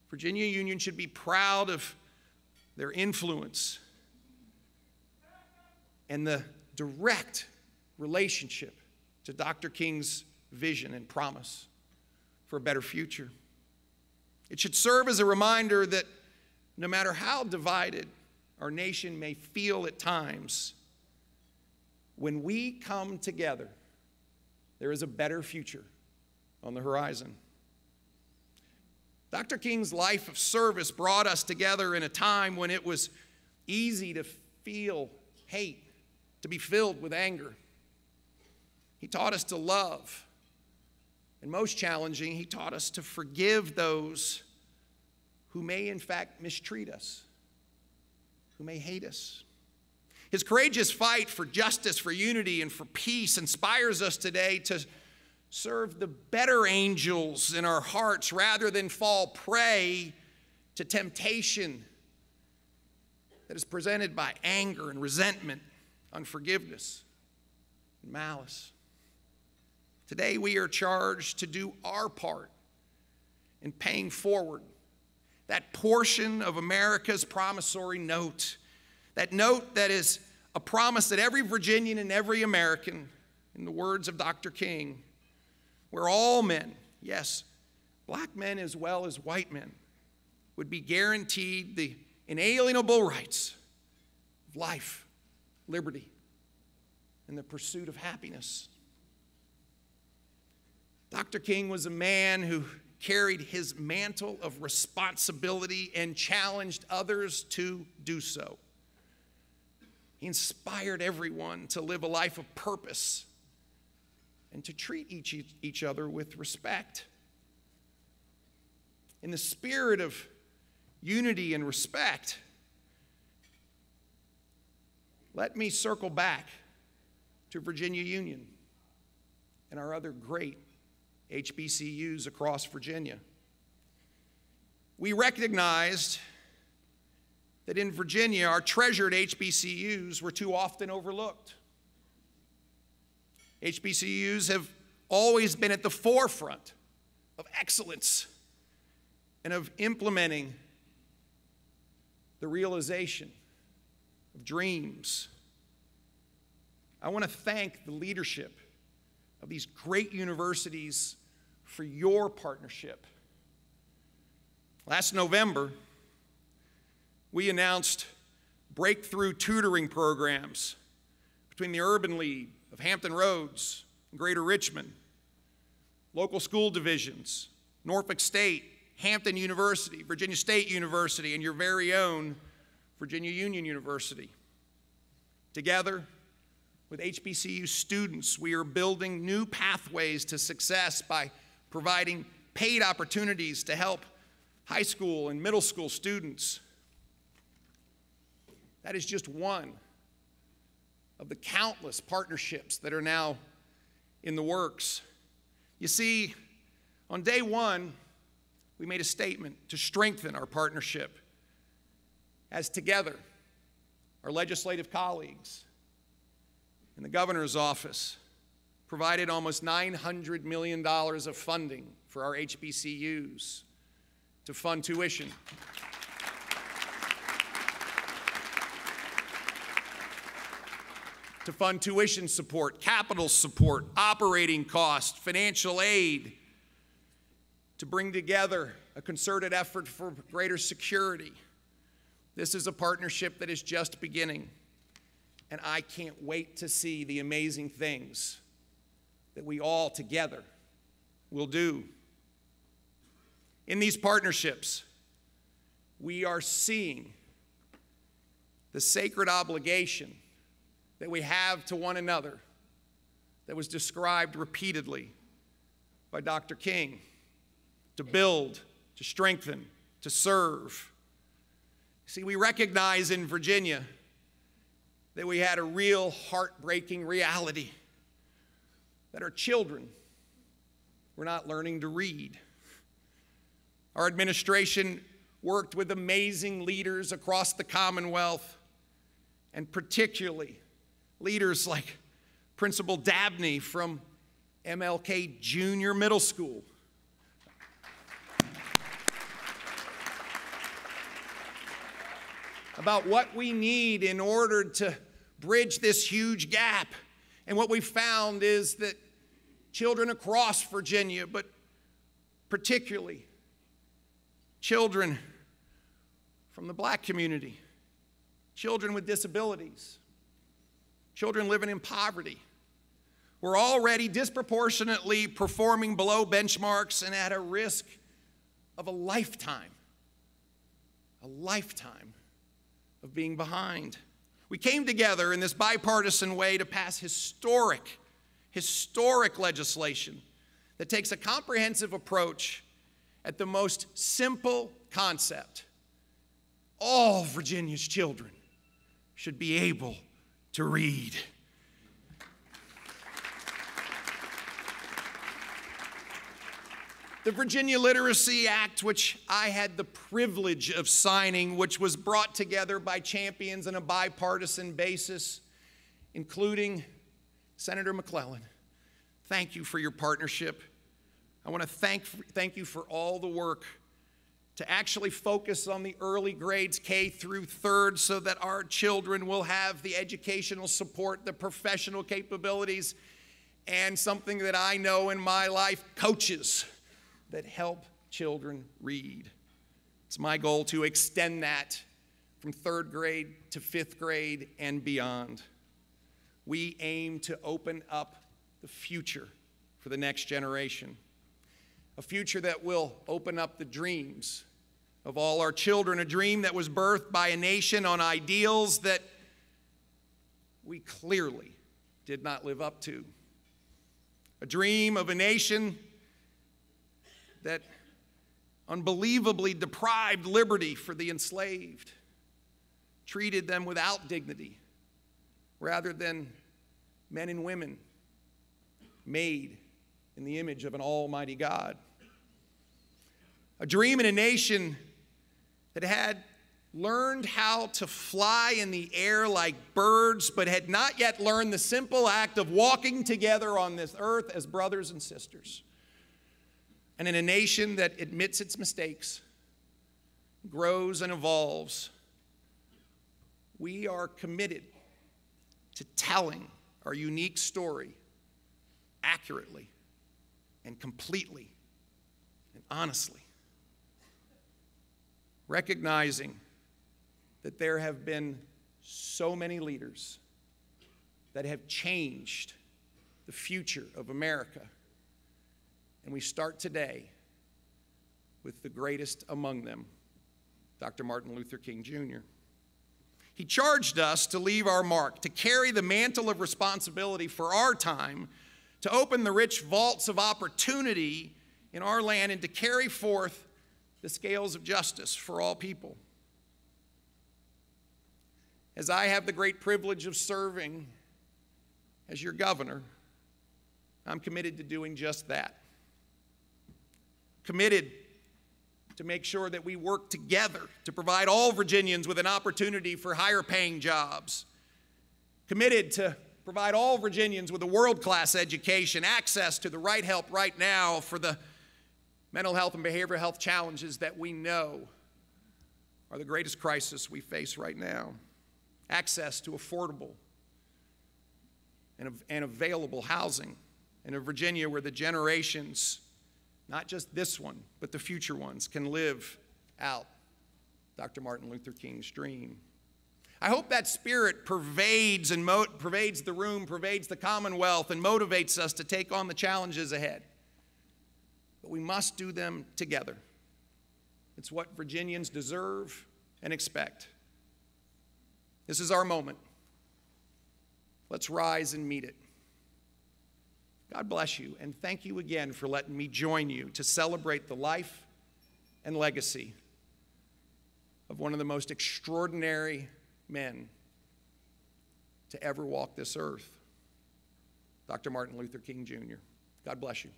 Virginia Union should be proud of their influence and the direct relationship to Doctor King's vision and promise for a better future. It should serve as a reminder that no matter how divided our nation may feel at times, when we come together, there is a better future on the horizon. Doctor King's life of service brought us together in a time when it was easy to feel hate, to be filled with anger. He taught us to love, and most challenging, he taught us to forgive those who may in fact mistreat us, who may hate us. His courageous fight for justice, for unity, and for peace inspires us today to serve the better angels in our hearts rather than fall prey to temptation that is presented by anger and resentment, unforgiveness, and malice. Today we are charged to do our part in paying forward that portion of America's promissory note, that note that is a promise that every Virginian and every American, in the words of Doctor King, where all men, yes, black men as well as white men, would be guaranteed the inalienable rights of life, liberty, and the pursuit of happiness. Doctor King was a man who carried his mantle of responsibility and challenged others to do so. He inspired everyone to live a life of purpose and to treat each, each other with respect. In the spirit of unity and respect, let me circle back to Virginia Union and our other great H B C Us across Virginia. We recognized that in Virginia, our treasured H B C Us were too often overlooked. H B C Us have always been at the forefront of excellence and of implementing the realization of dreams. I want to thank the leadership of these great universities for your partnership. Last November, we announced breakthrough tutoring programs between the Urban League of Hampton Roads, Greater Richmond, local school divisions, Norfolk State, Hampton University, Virginia State University, and your very own Virginia Union University. Together with H B C U students, we are building new pathways to success by providing paid opportunities to help high school and middle school students. That is just one of the countless partnerships that are now in the works. You see, on day one, we made a statement to strengthen our partnership as together, our legislative colleagues in the governor's office provided almost nine hundred million dollars of funding for our H B C Us to fund tuition. to fund tuition support, capital support, operating costs, financial aid, to bring together a concerted effort for greater security. This is a partnership that is just beginning, and I can't wait to see the amazing things that we all together will do. In these partnerships, we are seeing the sacred obligation that we have to one another that was described repeatedly by Doctor King, to build, to strengthen, to serve. See, we recognize in Virginia that we had a real heartbreaking reality, that our children were not learning to read. Our administration worked with amazing leaders across the Commonwealth, and particularly leaders like Principal Dabney from M L K Junior Middle School. About what we need in order to bridge this huge gap. And what we found is that children across Virginia, but particularly children from the black community, children with disabilities, children living in poverty, were already disproportionately performing below benchmarks and at a risk of a lifetime, a lifetime of being behind. We came together in this bipartisan way to pass historic Historic legislation that takes a comprehensive approach at the most simple concept. All Virginia's children should be able to read. The Virginia Literacy Act, which I had the privilege of signing, which was brought together by champions on a bipartisan basis, including Senator McClellan, thank you for your partnership. I want to thank, thank you for all the work to actually focus on the early grades, K through third, so that our children will have the educational support, the professional capabilities, and something that I know in my life, coaches that help children read. It's my goal to extend that from third grade to fifth grade and beyond. We aim to open up the future for the next generation, a future that will open up the dreams of all our children, a dream that was birthed by a nation on ideals that we clearly did not live up to, a dream of a nation that unbelievably deprived liberty for the enslaved, treated them without dignity, rather than men and women made in the image of an almighty God. A dream in a nation that had learned how to fly in the air like birds, but had not yet learned the simple act of walking together on this earth as brothers and sisters. And in a nation that admits its mistakes, grows and evolves, we are committed to telling our unique story accurately and completely and honestly, recognizing that there have been so many leaders that have changed the future of America. And we start today with the greatest among them, Doctor Martin Luther King Junior He charged us to leave our mark, to carry the mantle of responsibility for our time, to open the rich vaults of opportunity in our land, and to carry forth the scales of justice for all people. As I have the great privilege of serving as your governor, I'm committed to doing just that. Committed to make sure that we work together to provide all Virginians with an opportunity for higher paying jobs. Committed to provide all Virginians with a world-class education, access to the right help right now for the mental health and behavioral health challenges that we know are the greatest crisis we face right now. Access to affordable and, and available housing in a Virginia where the generations, not just this one, but the future ones, can live out Doctor Martin Luther King's dream. I hope that spirit pervades and mo pervades the room, pervades the Commonwealth, and motivates us to take on the challenges ahead. but we must do them together. It's what Virginians deserve and expect. This is our moment. Let's rise and meet it. God bless you, and thank you again for letting me join you to celebrate the life and legacy of one of the most extraordinary men to ever walk this earth, Doctor Martin Luther King Junior God bless you.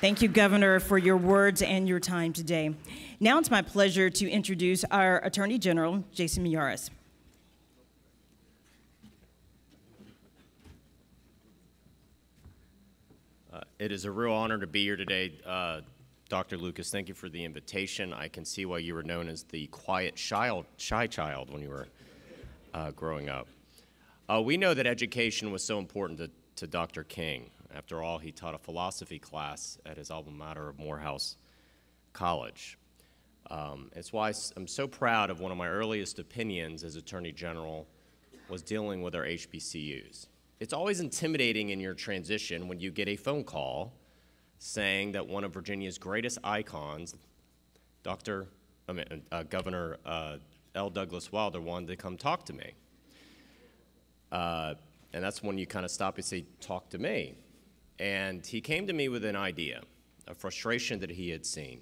Thank you, Governor, for your words and your time today. Now it's my pleasure to introduce our Attorney General, Jason Kamras. Uh, it is a real honor to be here today. Uh, Doctor Lucas, thank you for the invitation. I can see why you were known as the quiet child, shy child when you were uh, growing up. Uh, we know that education was so important to, to Doctor King. After all, he taught a philosophy class at his alma mater of Morehouse College. Um, it's why I'm so proud of one of my earliest opinions as Attorney General was dealing with our H B C Us. It's always intimidating in your transition when you get a phone call saying that one of Virginia's greatest icons, Doctor I mean, uh, Governor uh, L. Douglas Wilder, wanted to come talk to me. Uh, and that's when you kind of stop and say, talk to me. And he came to me with an idea, a frustration that he had seen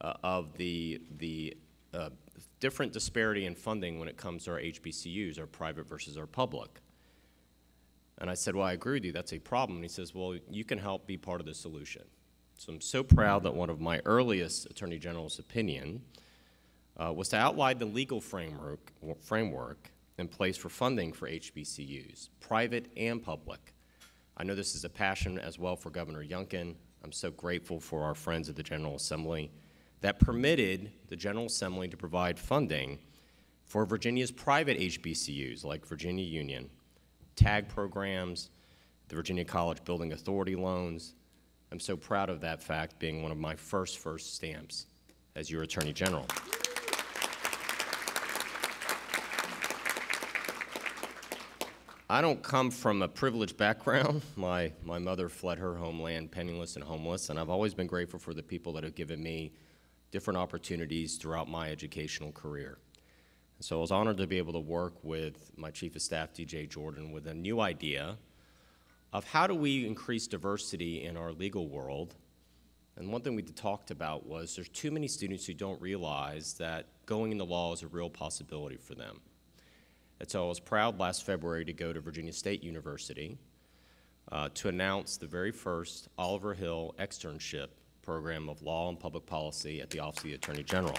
uh, of the, the uh, different disparity in funding when it comes to our H B C Us, our private versus our public. And I said, well, I agree with you, that's a problem. And he says, well, you can help be part of the solution. So I'm so proud that one of my earliest Attorney General's opinion uh, was to outline the legal framework, framework in place for funding for H B C Us, private and public. I know this is a passion as well for Governor Youngkin. I'm so grateful for our friends at the General Assembly that permitted the General Assembly to provide funding for Virginia's private H B C Us like Virginia Union, TAG programs, the Virginia College Building Authority loans. I'm so proud of that fact being one of my first, first stamps as your Attorney General. I don't come from a privileged background. My, my mother fled her homeland penniless and homeless, and I've always been grateful for the people that have given me different opportunities throughout my educational career. So I was honored to be able to work with my Chief of Staff, D J Jordan, with a new idea of how do we increase diversity in our legal world. And one thing we talked about was there's too many students who don't realize that going into law is a real possibility for them. And so I was proud last February to go to Virginia State University uh, to announce the very first Oliver Hill externship program of law and public policy at the Office of the Attorney General.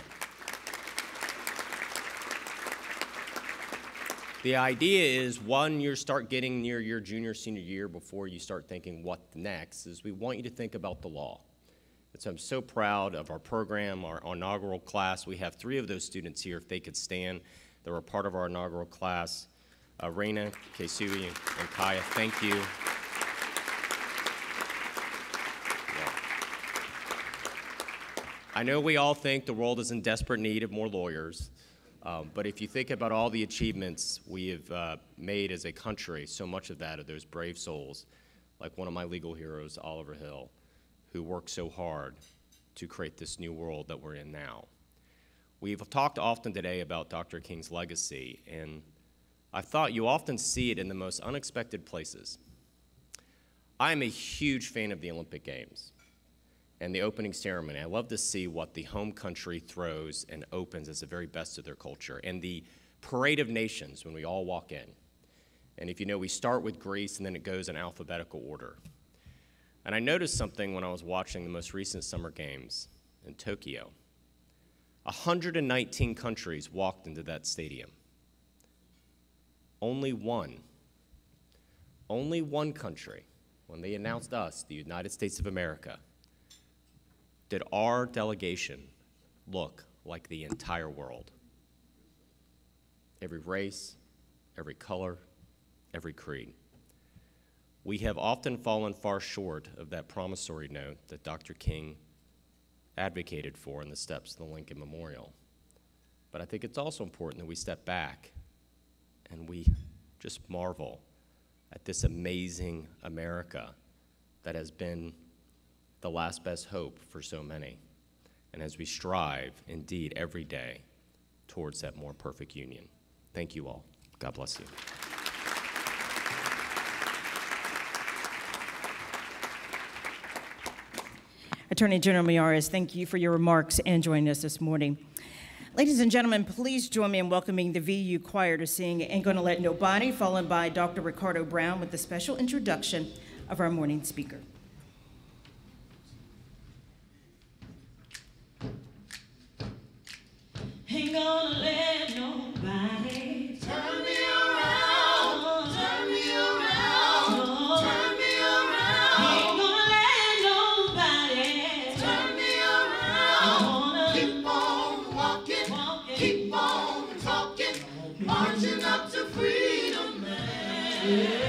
The idea is, one, you start getting near your junior, senior year before you start thinking what next, is we want you to think about the law. And so I'm so proud of our program, our inaugural class. We have three of those students here, if they could stand. They were part of our inaugural class. Uh, Raina, Kesui, and, and Kaya, thank you. Yeah. I know we all think the world is in desperate need of more lawyers, um, but if you think about all the achievements we have uh, made as a country, so much of that are those brave souls, like one of my legal heroes, Oliver Hill, who worked so hard to create this new world that we're in now. We've talked often today about Doctor King's legacy, and I thought you often see it in the most unexpected places. I'm a huge fan of the Olympic Games and the opening ceremony. I love to see what the home country throws and opens as the very best of their culture, and the parade of nations when we all walk in. And if you know, we start with Greece, and then it goes in alphabetical order. And I noticed something when I was watching the most recent Summer Games in Tokyo. one hundred nineteen countries walked into that stadium. Only one, only one country, when they announced us, the United States of America, did our delegation look like the entire world. Every race, every color, every creed. We have often fallen far short of that promissory note that Doctor King advocated for in the steps of the Lincoln Memorial. But I think it's also important that we step back and we just marvel at this amazing America that has been the last best hope for so many, and as we strive, indeed, every day towards that more perfect union. Thank you all. God bless you. Attorney General Miyares, thank you for your remarks and joining us this morning. Ladies and gentlemen, please join me in welcoming the V U Choir to sing Ain't Gonna Let Nobody, followed by Doctor Ricardo Brown with the special introduction of our morning speaker. Ain't gonna let nobody turn me around, turn me around, no. Turn me around. Ain't gonna let nobody turn me around. Keep on walking, walking, keep on talking, marching up to freedom, man. Yeah.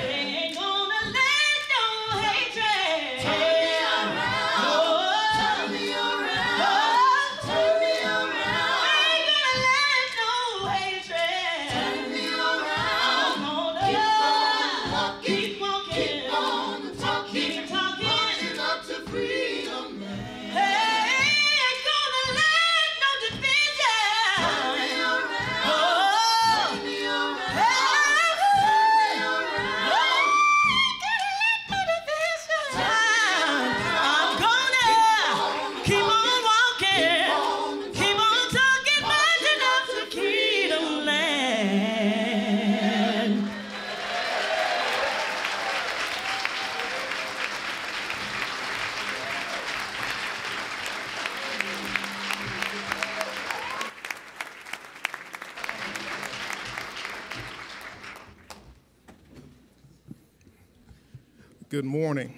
Good morning.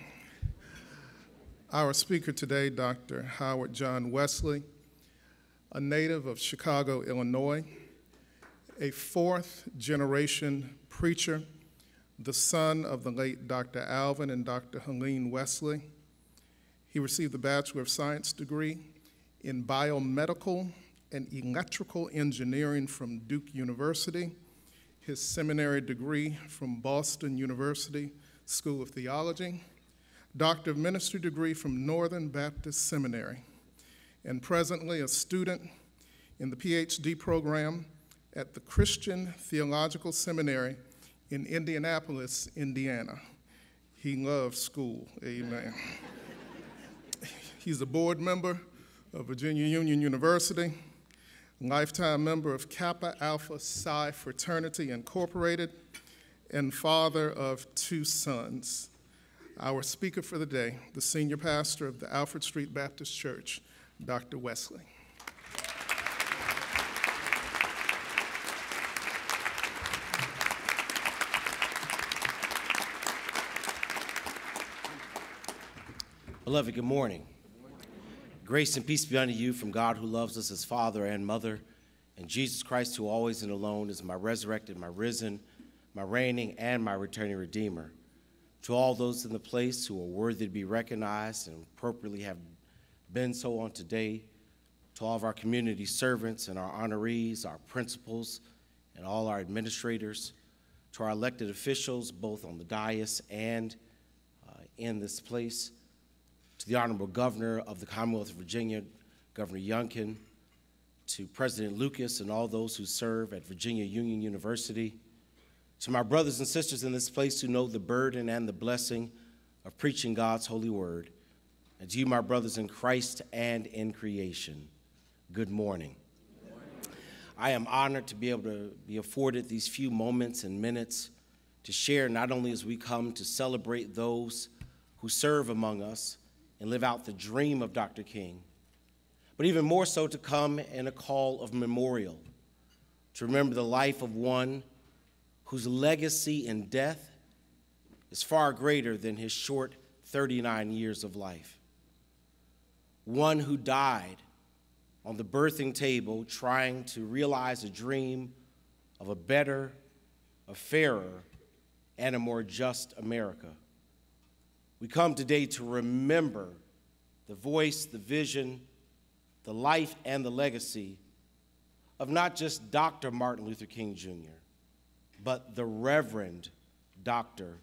Our speaker today, Doctor Howard John Wesley, a native of Chicago, Illinois, a fourth generation preacher, the son of the late Doctor Alvin and Doctor Helene Wesley. He received a Bachelor of Science degree in biomedical and electrical engineering from Duke University, his seminary degree from Boston University School of Theology, Doctor of Ministry degree from Northern Baptist Seminary, and presently a student in the P H D program at the Christian Theological Seminary in Indianapolis, Indiana. He loves school, amen. He's a board member of Virginia Union University, lifetime member of Kappa Alpha Psi Fraternity Incorporated, and father of two sons. Our speaker for the day, the senior pastor of the Alfred Street Baptist Church, Doctor Wesley. Beloved, good morning. Good morning. Grace and peace be unto you from God who loves us as Father and Mother, and Jesus Christ who always and alone is my resurrected, my risen, my reigning and my returning Redeemer. To all those in the place who are worthy to be recognized and appropriately have been so on today, to all of our community servants and our honorees, our principals, and all our administrators, to our elected officials, both on the dais and uh, in this place, to the Honorable Governor of the Commonwealth of Virginia, Governor Youngkin, to President Lucas and all those who serve at Virginia Union University, to my brothers and sisters in this place who know the burden and the blessing of preaching God's holy word, and to you, my brothers in Christ and in creation, good morning. Good morning. I am honored to be able to be afforded these few moments and minutes to share, not only as we come to celebrate those who serve among us and live out the dream of Doctor King, but even more so to come in a call of memorial, to remember the life of one whose legacy in death is far greater than his short thirty-nine years of life. One who died on the birthing table trying to realize a dream of a better, a fairer, and a more just America. We come today to remember the voice, the vision, the life and the legacy of not just Doctor Martin Luther King Junior, but the Reverend Doctor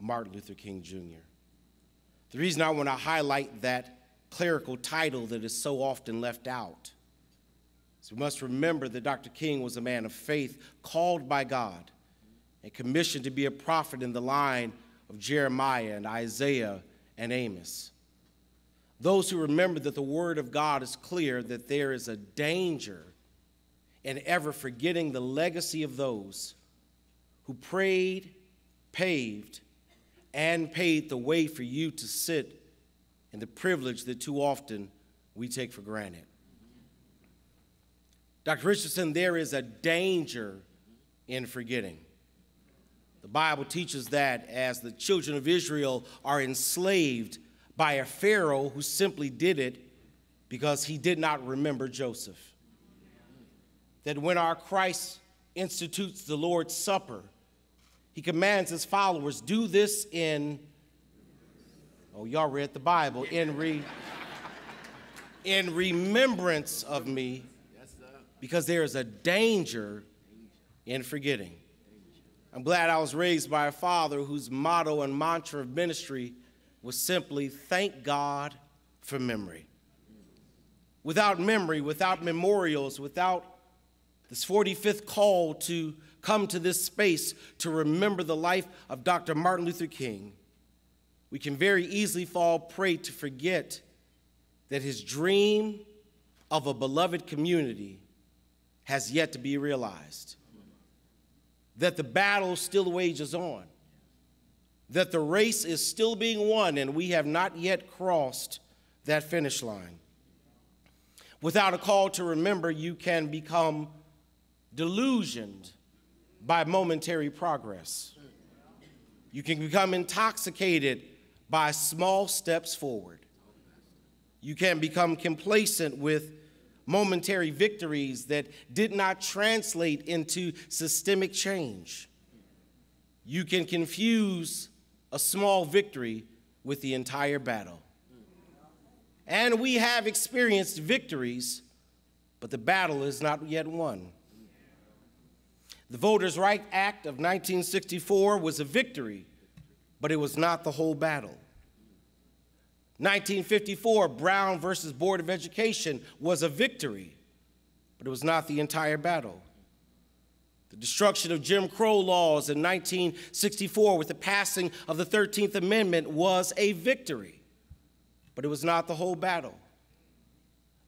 Martin Luther King Junior The reason I want to highlight that clerical title that is so often left out is we must remember that Doctor King was a man of faith, called by God and commissioned to be a prophet in the line of Jeremiah and Isaiah and Amos. Those who remember that the word of God is clear, that there is a danger in ever forgetting the legacy of those who prayed, paved, and paid the way for you to sit in the privilege that too often we take for granted. Doctor Richardson, there is a danger in forgetting. The Bible teaches that as the children of Israel are enslaved by a Pharaoh who simply did it because he did not remember Joseph. That when our Christ institutes the Lord's Supper, he commands his followers, do this in, oh, y'all read the Bible, in, re, in remembrance of me, because there is a danger in forgetting. I'm glad I was raised by a father whose motto and mantra of ministry was simply, thank God for memory. Without memory, without memorials, without this forty-fifth call to come to this space to remember the life of Doctor Martin Luther King, we can very easily fall prey to forget that his dream of a beloved community has yet to be realized, that the battle still wages on, that the race is still being won, and we have not yet crossed that finish line. Without a call to remember, you can become delusioned by momentary progress. You can become intoxicated by small steps forward. You can become complacent with momentary victories that did not translate into systemic change. You can confuse a small victory with the entire battle. And we have experienced victories, but the battle is not yet won. The Voters' Rights Act of nineteen sixty-four was a victory, but it was not the whole battle. nineteen fifty-four, Brown versus Board of Education was a victory, but it was not the entire battle. The destruction of Jim Crow laws in nineteen sixty-four with the passing of the thirteenth Amendment was a victory, but it was not the whole battle.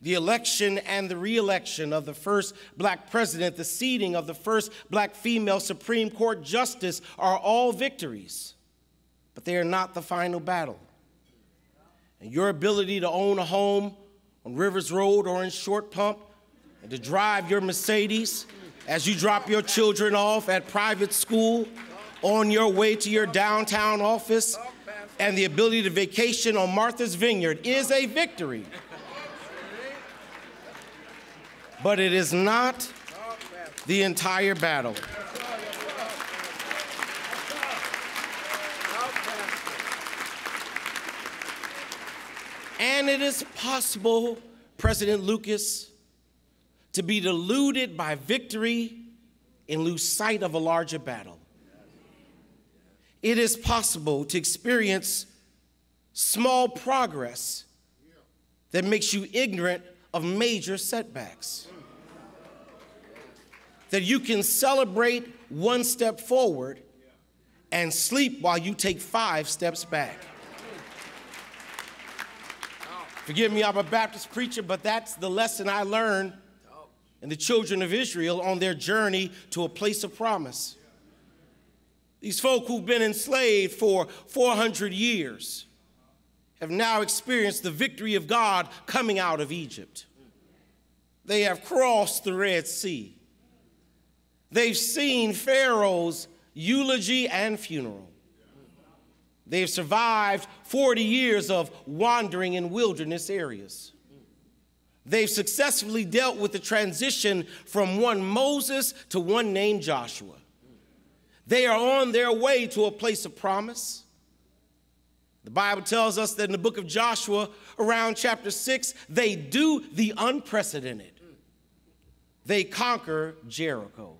The election and the re-election of the first black president, the seating of the first black female Supreme Court justice are all victories, but they are not the final battle. And your ability to own a home on Rivers Road or in Short Pump and to drive your Mercedes as you drop your children off at private school on your way to your downtown office, and the ability to vacation on Martha's Vineyard is a victory. But it is not the entire battle. And it is possible, President Lucas, to be deluded by victory and lose sight of a larger battle. It is possible to experience small progress that makes you ignorant of major setbacks. That you can celebrate one step forward and sleep while you take five steps back. Forgive me, I'm a Baptist preacher, but that's the lesson I learned and the children of Israel on their journey to a place of promise. These folk who've been enslaved for four hundred years have now experienced the victory of God coming out of Egypt. They have crossed the Red Sea. They've seen Pharaoh's eulogy and funeral. They've survived forty years of wandering in wilderness areas. They've successfully dealt with the transition from one Moses to one named Joshua. They are on their way to a place of promise. The The Bible tells us that in the book of Joshua, around chapter six, they do the unprecedented. They conquer Jericho.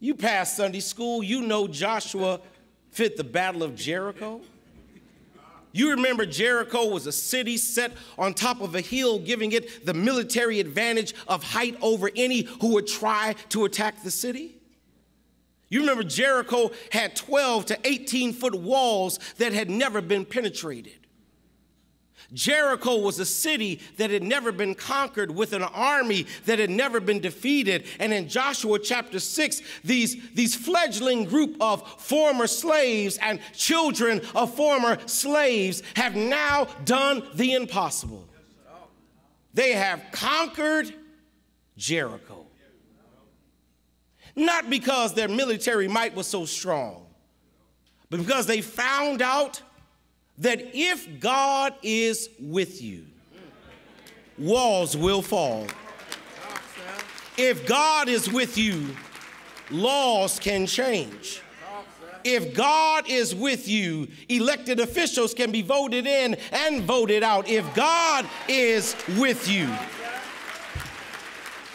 You pass Sunday school, you know Joshua fit the Battle of Jericho. You remember Jericho was a city set on top of a hill, giving it the military advantage of height over any who would try to attack the city. You remember Jericho had twelve to eighteen foot walls that had never been penetrated. Jericho was a city that had never been conquered, with an army that had never been defeated. And in Joshua chapter six, these, these fledgling group of former slaves and children of former slaves have now done the impossible. They have conquered Jericho. Not because their military might was so strong, but because they found out that if God is with you, walls will fall. If God is with you, laws can change. If God is with you, elected officials can be voted in and voted out. If God is with you,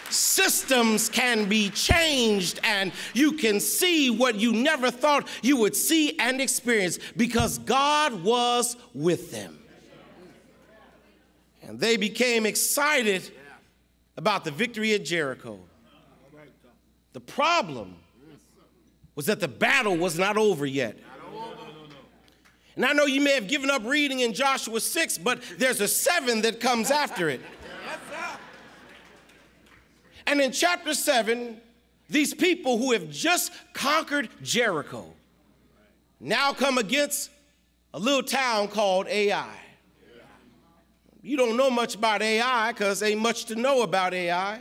systems can be changed, and you can see what you never thought you would see and experience, because God was with them. And they became excited about the victory at Jericho. The problem was that the battle was not over yet. And I know you may have given up reading in Joshua six, but there's a seven that comes after it. And in chapter seven, these people who have just conquered Jericho now come against a little town called Ai. You don't know much about Ai, because ain't much to know about Ai.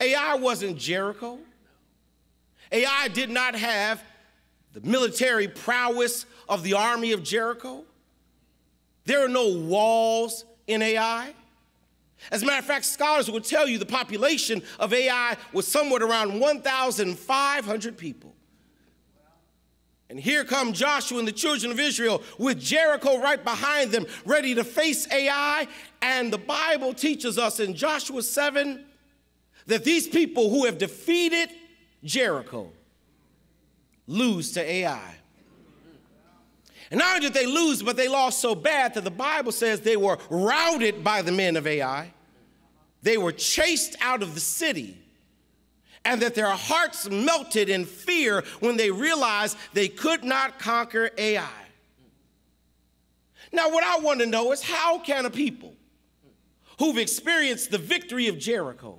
Ai wasn't Jericho. Ai did not have the military prowess of the army of Jericho. There are no walls in Ai. As a matter of fact, scholars will tell you the population of Ai was somewhat around one thousand five hundred people. And here come Joshua and the children of Israel with Jericho right behind them, ready to face Ai. And the Bible teaches us in Joshua seven that these people who have defeated Jericho lose to Ai. And not only did they lose, but they lost so bad that the Bible says they were routed by the men of Ai. They were chased out of the city, and that their hearts melted in fear when they realized they could not conquer Ai. Now, what I want to know is, how can a people who've experienced the victory of Jericho,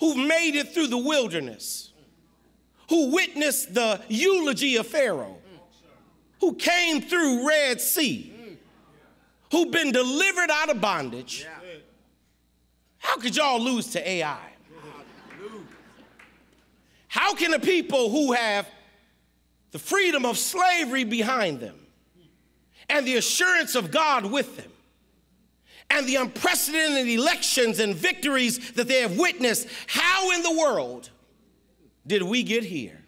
who've made it through the wilderness, who witnessed the eulogy of Pharaoh, who came through Red Sea, who've been delivered out of bondage, how could y'all lose to Ai? How can the people who have the freedom of slavery behind them, and the assurance of God with them, and the unprecedented elections and victories that they have witnessed, how in the world did we get here?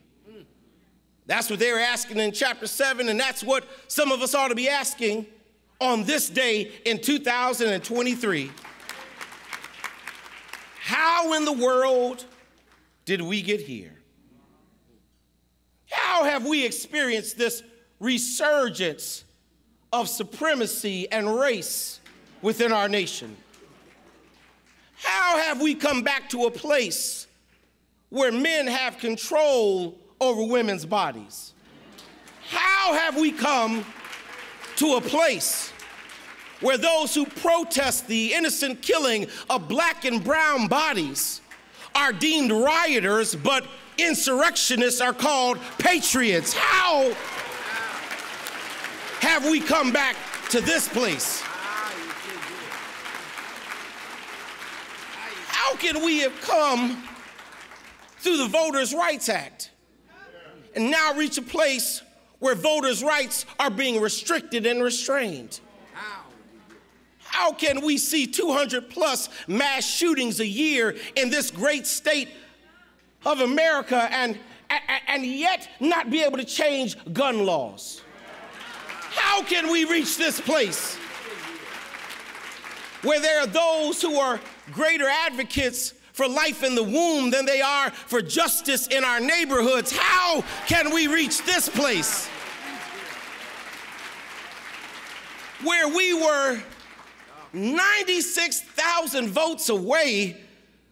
That's what they were asking in chapter seven, and that's what some of us ought to be asking on this day in two thousand twenty-three. How in the world did we get here? How have we experienced this resurgence of supremacy and race within our nation? How have we come back to a place where men have control over women's bodies? How have we come to a place where those who protest the innocent killing of black and brown bodies are deemed rioters, but insurrectionists are called patriots? How have we come back to this place? How can we have come through the Voters' Rights Act and now reach a place where voters' rights are being restricted and restrained? How can we see two hundred plus mass shootings a year in this great state of America and, and, and yet not be able to change gun laws? How can we reach this place where there are those who are greater advocates for life in the womb than they are for justice in our neighborhoods? How can we reach this place where we were ninety-six thousand votes away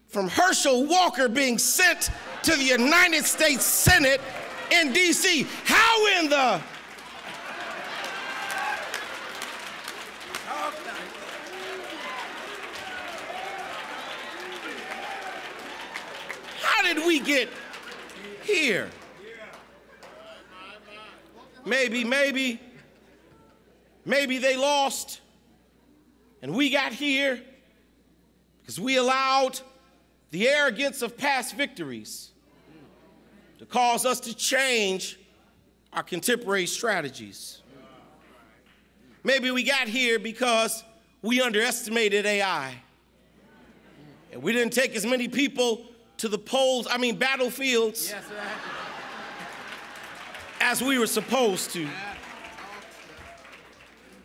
from Herschel Walker being sent to the United States Senate in D C? How in the... How did we get here? Maybe, maybe, maybe they lost and we got here because we allowed the arrogance of past victories to cause us to change our contemporary strategies. Maybe we got here because we underestimated A I. And we didn't take as many people to the polls, I mean battlefields, yes, as we were supposed to.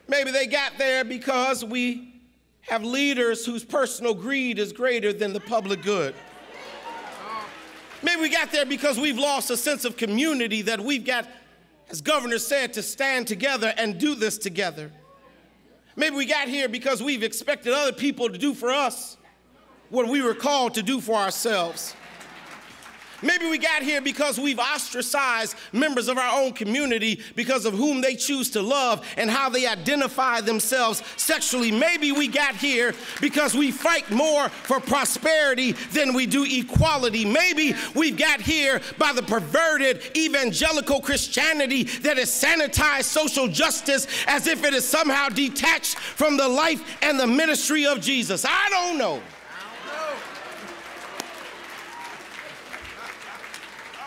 Maybe they got there because we have leaders whose personal greed is greater than the public good. Maybe we got there because we've lost a sense of community that we've got, as Governor said, to stand together and do this together. Maybe we got here because we've expected other people to do for us what we were called to do for ourselves. Maybe we got here because we've ostracized members of our own community because of whom they choose to love and how they identify themselves sexually. Maybe we got here because we fight more for prosperity than we do equality. Maybe we got here by the perverted evangelical Christianity that has sanitized social justice as if it is somehow detached from the life and the ministry of Jesus. I don't know.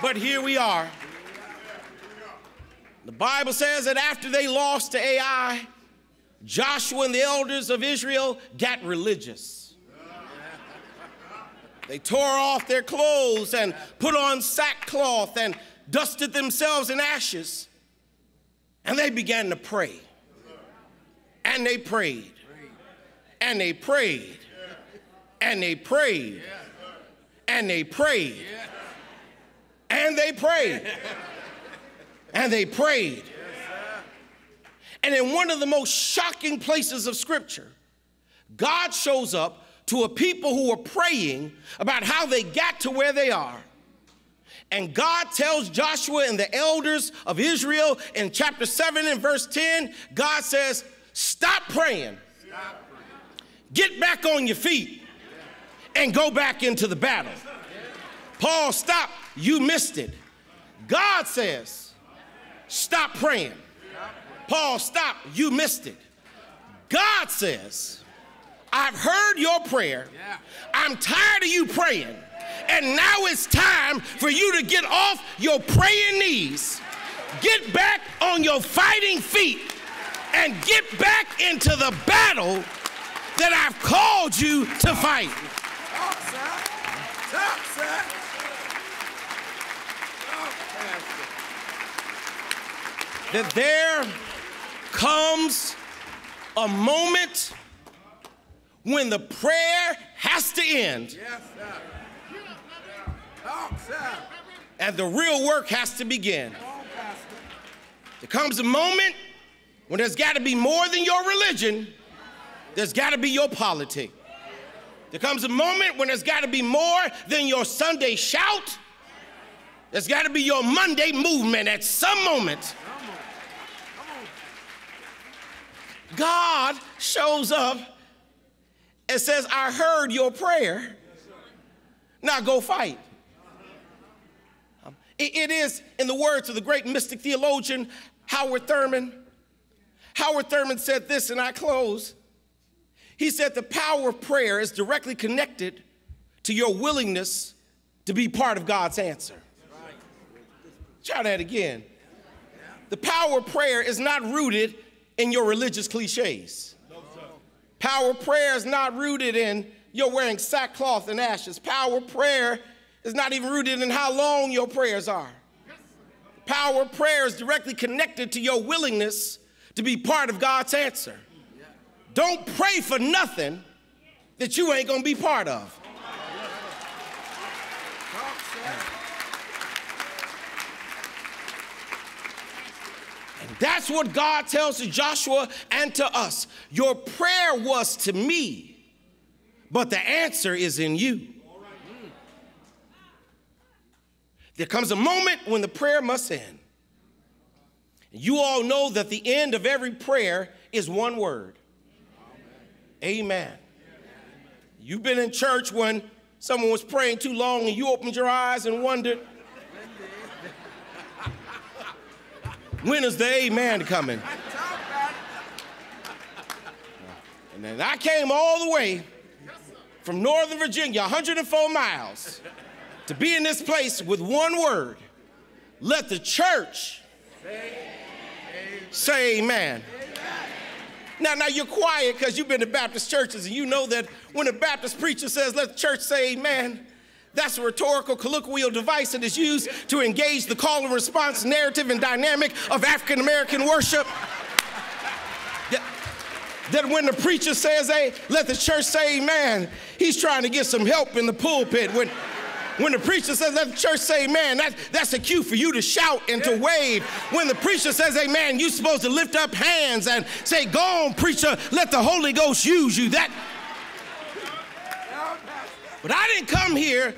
But here we are. The Bible says that after they lost to A I, Joshua and the elders of Israel got religious. They tore off their clothes and put on sackcloth and dusted themselves in ashes. And they began to pray. And they prayed. And they prayed. And they prayed. And they prayed. And they prayed. And they prayed. And in one of the most shocking places of Scripture, God shows up to a people who are praying about how they got to where they are. And God tells Joshua and the elders of Israel in chapter seven and verse ten, God says, stop praying. Get back on your feet and go back into the battle. Paul, stop. You missed it. God says, stop praying. Paul, stop. You missed it. God says, I've heard your prayer. I'm tired of you praying. And now it's time for you to get off your praying knees, get back on your fighting feet, and get back into the battle that I've called you to fight. Stop, sir. That there comes a moment when the prayer has to end. Yes, sir. Talk, sir. And the real work has to begin. On, there comes a moment when there's got to be more than your religion. There's got to be your politics. There comes a moment when there's got to be more than your Sunday shout. There's got to be your Monday movement at some moment. God shows up and says, I heard your prayer. Now go fight. It is, in the words of the great mystic theologian, Howard Thurman. Howard Thurman said this, and I close. He said the power of prayer is directly connected to your willingness to be part of God's answer. Try that again. The power of prayer is not rooted in your religious cliches. Power of prayer is not rooted in your wearing sackcloth and ashes. Power of prayer is not even rooted in how long your prayers are. Power of prayer is directly connected to your willingness to be part of God's answer. Don't pray for nothing that you ain't gonna be part of. And that's what God tells to Joshua and to us. Your prayer was to me, but the answer is in you. There comes a moment when the prayer must end. You all know that the end of every prayer is one word. Amen. Amen. You've been in church when someone was praying too long and you opened your eyes and wondered, when is the amen coming? And then I came all the way from Northern Virginia, one hundred four miles, to be in this place with one word. Let the church say amen. Now, now you're quiet because you've been to Baptist churches and you know that when a Baptist preacher says, let the church say amen, that's a rhetorical colloquial device that is used to engage the call and response narrative and dynamic of African-American worship. that, that when the preacher says, hey, let the church say amen, he's trying to get some help in the pulpit. When, When the preacher says, let the church say amen, that, that's a cue for you to shout and to wave. When the preacher says amen, you're supposed to lift up hands and say, go on, preacher, let the Holy Ghost use you. That. But I didn't come here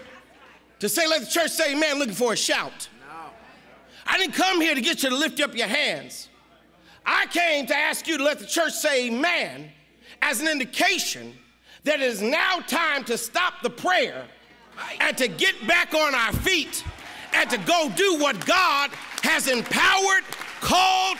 to say, let the church say amen, looking for a shout. No. I didn't come here to get you to lift up your hands. I came to ask you to let the church say amen as an indication that it is now time to stop the prayer and to get back on our feet and to go do what God has empowered, called,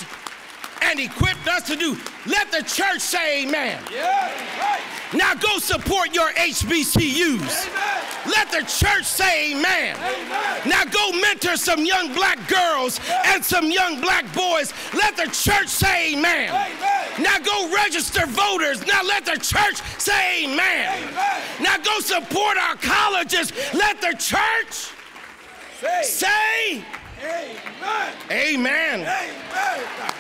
and equipped us to do. Let the church say amen. Yeah, right. Now go support your H B C Us. Amen. Let the church say amen. Amen. Now go mentor some young black girls yeah. and some young black boys. Let the church say amen. Amen. Now go register voters. Now let the church say amen. Amen. Now go support our colleges. Yeah. Let the church say, say amen. Amen. Amen. Amen. Amen.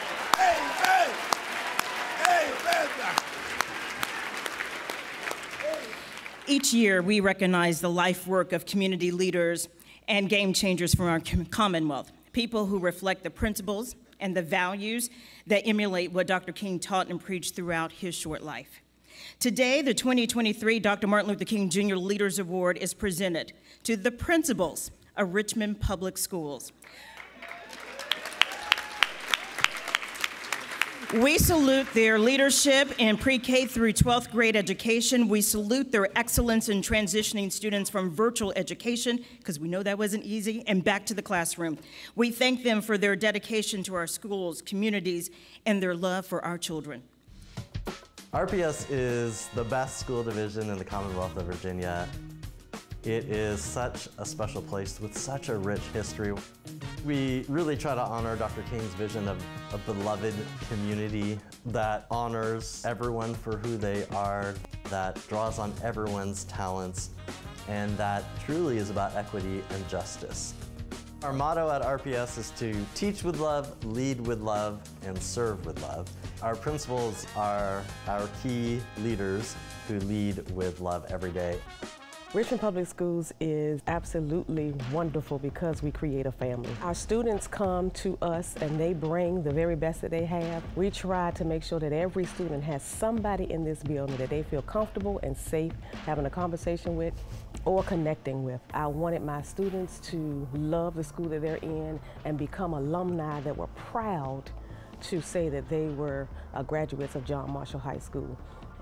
Each year, we recognize the life work of community leaders and game changers from our Commonwealth, people who reflect the principles and the values that emulate what Doctor King taught and preached throughout his short life. Today, the twenty twenty-three Doctor Martin Luther King Junior Leaders Award is presented to the principals of Richmond Public Schools. We salute their leadership in pre-K through twelfth grade education. We salute their excellence in transitioning students from virtual education, because we know that wasn't easy, and back to the classroom. We thank them for their dedication to our schools, communities, and their love for our children. R P S is the best school division in the Commonwealth of Virginia. It is such a special place with such a rich history. We really try to honor Doctor King's vision of a beloved community that honors everyone for who they are, that draws on everyone's talents, and that truly is about equity and justice. Our motto at R P S is to teach with love, lead with love, and serve with love. Our principals are our key leaders who lead with love every day. Richmond Public Schools is absolutely wonderful because we create a family. Our students come to us and they bring the very best that they have. We try to make sure that every student has somebody in this building that they feel comfortable and safe having a conversation with or connecting with. I wanted my students to love the school that they're in and become alumni that were proud to say that they were uh, graduates of John Marshall High School.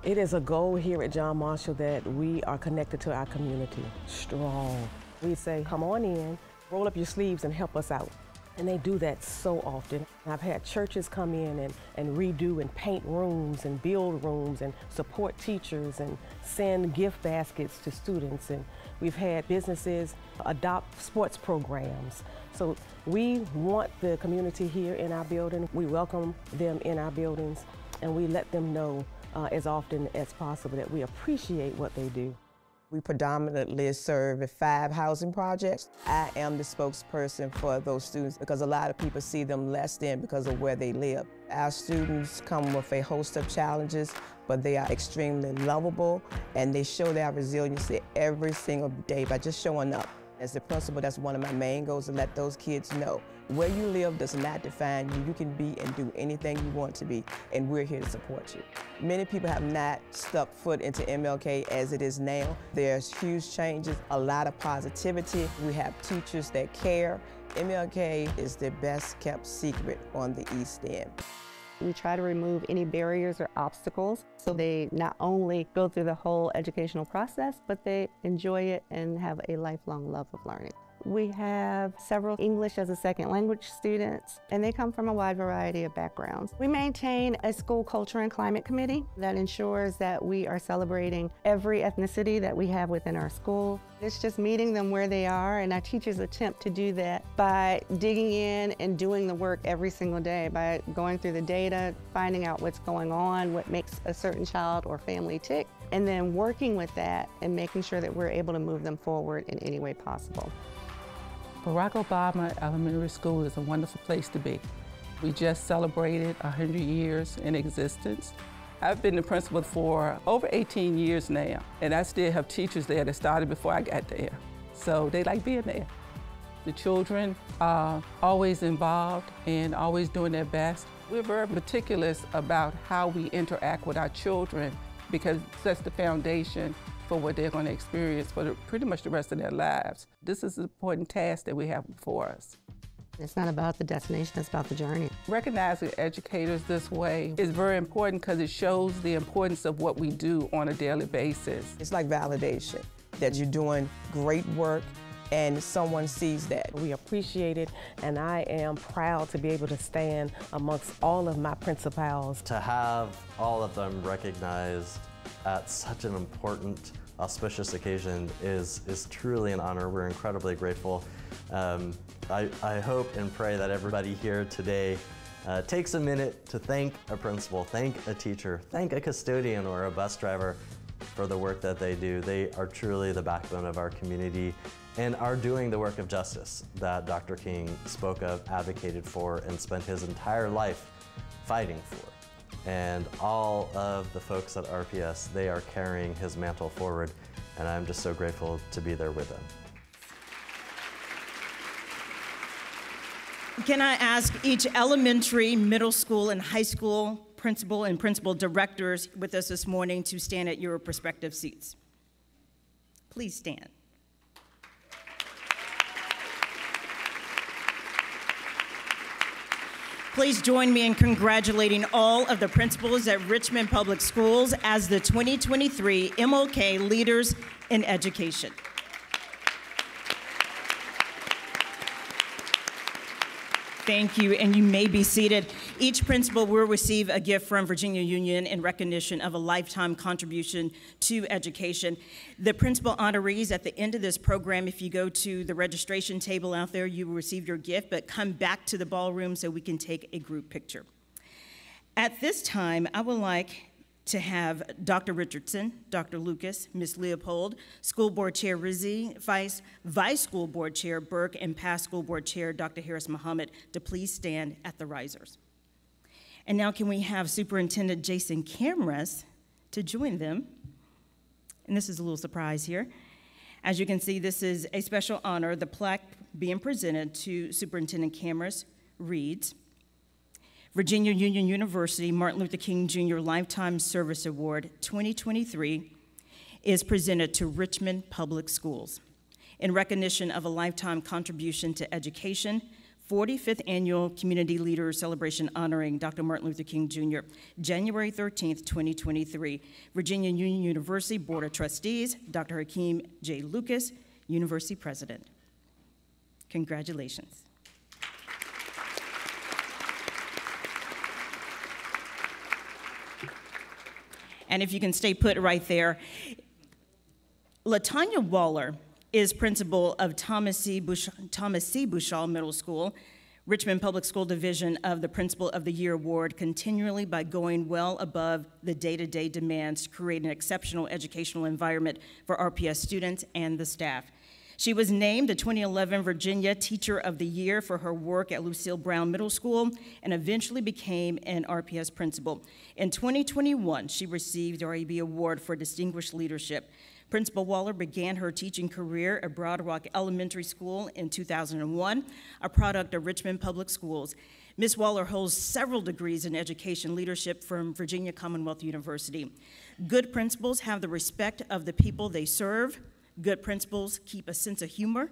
It is a goal here at John Marshall that we are connected to our community, strong. We say, come on in, roll up your sleeves and help us out. And they do that so often. I've had churches come in and, and redo and paint rooms and build rooms and support teachers and send gift baskets to students. And we've had businesses adopt sports programs. So we want the community here in our building. We welcome them in our buildings and we let them know Uh, as often as possible that we appreciate what they do. We predominantly serve five housing projects. I am the spokesperson for those students because a lot of people see them less than because of where they live. Our students come with a host of challenges, but they are extremely lovable and they show their resiliency every single day by just showing up. As the principal, that's one of my main goals, to let those kids know where you live does not define you. You can be and do anything you want to be, and we're here to support you. Many people have not stuck foot into M L K as it is now. There's huge changes, a lot of positivity. We have teachers that care. M L K is the best kept secret on the East End. We try to remove any barriers or obstacles so they not only go through the whole educational process, but they enjoy it and have a lifelong love of learning. We have several English as a second language students, and they come from a wide variety of backgrounds. We maintain a school culture and climate committee that ensures that we are celebrating every ethnicity that we have within our school. It's just meeting them where they are, and our teachers attempt to do that by digging in and doing the work every single day, by going through the data, finding out what's going on, what makes a certain child or family tick, and then working with that and making sure that we're able to move them forward in any way possible. Barack Obama Elementary School is a wonderful place to be. We just celebrated one hundred years in existence. I've been the principal for over eighteen years now, and I still have teachers there that started before I got there. So they like being there. The children are always involved and always doing their best. We're very meticulous about how we interact with our children because that's the foundation for what they're going to experience for the, pretty much the rest of their lives. This is an important task that we have before us. It's not about the destination, it's about the journey. Recognizing educators this way is very important because it shows the importance of what we do on a daily basis. It's like validation, that you're doing great work and someone sees that. We appreciate it, and I am proud to be able to stand amongst all of my principals. To have all of them recognized at such an important, auspicious occasion is, is truly an honor. We're incredibly grateful. Um, I, I hope and pray that everybody here today uh, takes a minute to thank a principal, thank a teacher, thank a custodian or a bus driver for the work that they do. They are truly the backbone of our community and are doing the work of justice that Doctor King spoke of, advocated for, and spent his entire life fighting for. And all of the folks at R P S, they are carrying his mantle forward, and I'm just so grateful to be there with them. Can I ask each elementary, middle school, and high school principal and principal directors with us this morning to stand at your respective seats? Please stand. Please join me in congratulating all of the principals at Richmond Public Schools as the twenty twenty-three M L K Leaders in Education. Thank you, and you may be seated. Each principal will receive a gift from Virginia Union in recognition of a lifetime contribution to education. The principal honorees at the end of this program, if you go to the registration table out there, you will receive your gift, but come back to the ballroom so we can take a group picture. At this time, I would like to have Doctor Richardson, Doctor Lucas, Miz Leopold, School Board Chair Rizzi, Vice, Vice School Board Chair Burke, and past School Board Chair Doctor Harris Muhammad to please stand at the risers. And now can we have Superintendent Jason Kamras to join them? And this is a little surprise here. As you can see, this is a special honor. The plaque being presented to Superintendent Kamras reads, Virginia Union University Martin Luther King Junior Lifetime Service Award twenty twenty-three is presented to Richmond Public Schools in recognition of a lifetime contribution to education. forty-fifth Annual Community Leader Celebration honoring Doctor Martin Luther King Junior January thirteenth, twenty twenty-three. Virginia Union University Board of Trustees, Doctor Hakeem J. Lucas, University President. Congratulations. And if you can stay put right there. LaTanya Waller is principal of Thomas C. Bush- Thomas C. Bushall Middle School. Richmond Public School Division of the Principal of the Year Award continually by going well above the day-to-day demands to create an exceptional educational environment for R P S students and the staff. She was named the twenty eleven Virginia Teacher of the Year for her work at Lucille Brown Middle School and eventually became an R P S principal. In twenty twenty-one, she received the R E B Award for Distinguished Leadership. Principal Waller began her teaching career at Broad Rock Elementary School in two thousand one, a product of Richmond Public Schools. Miz Waller holds several degrees in education leadership from Virginia Commonwealth University. Good principals have the respect of the people they serve. Good principals keep a sense of humor.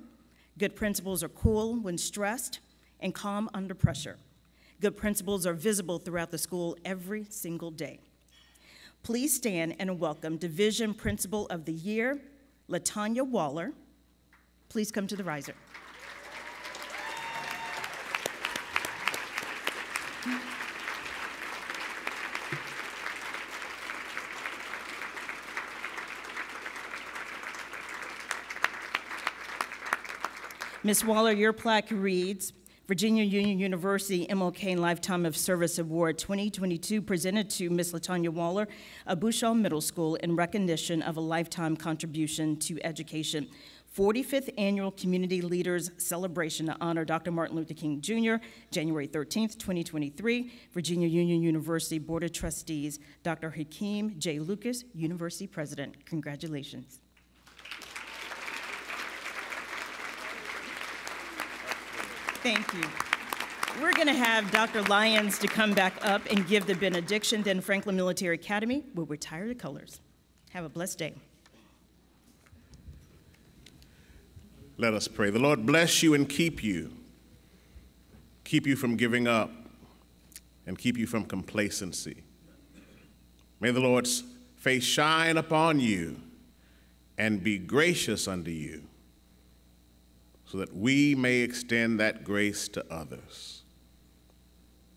Good principals are cool when stressed and calm under pressure. Good principals are visible throughout the school every single day. Please stand and welcome Division Principal of the Year, LaTanya Waller. Please come to the riser. Miz Waller, your plaque reads, Virginia Union University M L K Lifetime of Service Award twenty twenty-two presented to Miz LaTanya Waller of Bouchon Middle School in recognition of a lifetime contribution to education. forty-fifth Annual Community Leaders Celebration to honor Doctor Martin Luther King Junior, January thirteenth, twenty twenty-three, Virginia Union University Board of Trustees, Doctor Hakeem J. Lucas, University President. Congratulations. Thank you. We're going to have Doctor Lyons to come back up and give the benediction, then Franklin Military Academy will retire the colors. Have a blessed day. Let us pray. The Lord bless you and keep you. Keep you from giving up and keep you from complacency. May the Lord's face shine upon you and be gracious unto you, so that we may extend that grace to others.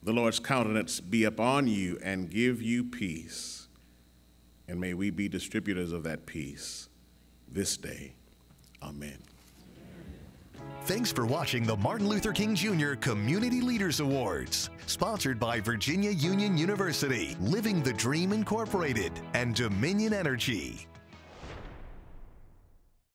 The Lord's countenance be upon you and give you peace, and may we be distributors of that peace this day. Amen. Thanks for watching the Martin Luther King Junior Community Leaders Awards, sponsored by Virginia Union University, Living the Dream Incorporated, and Dominion Energy.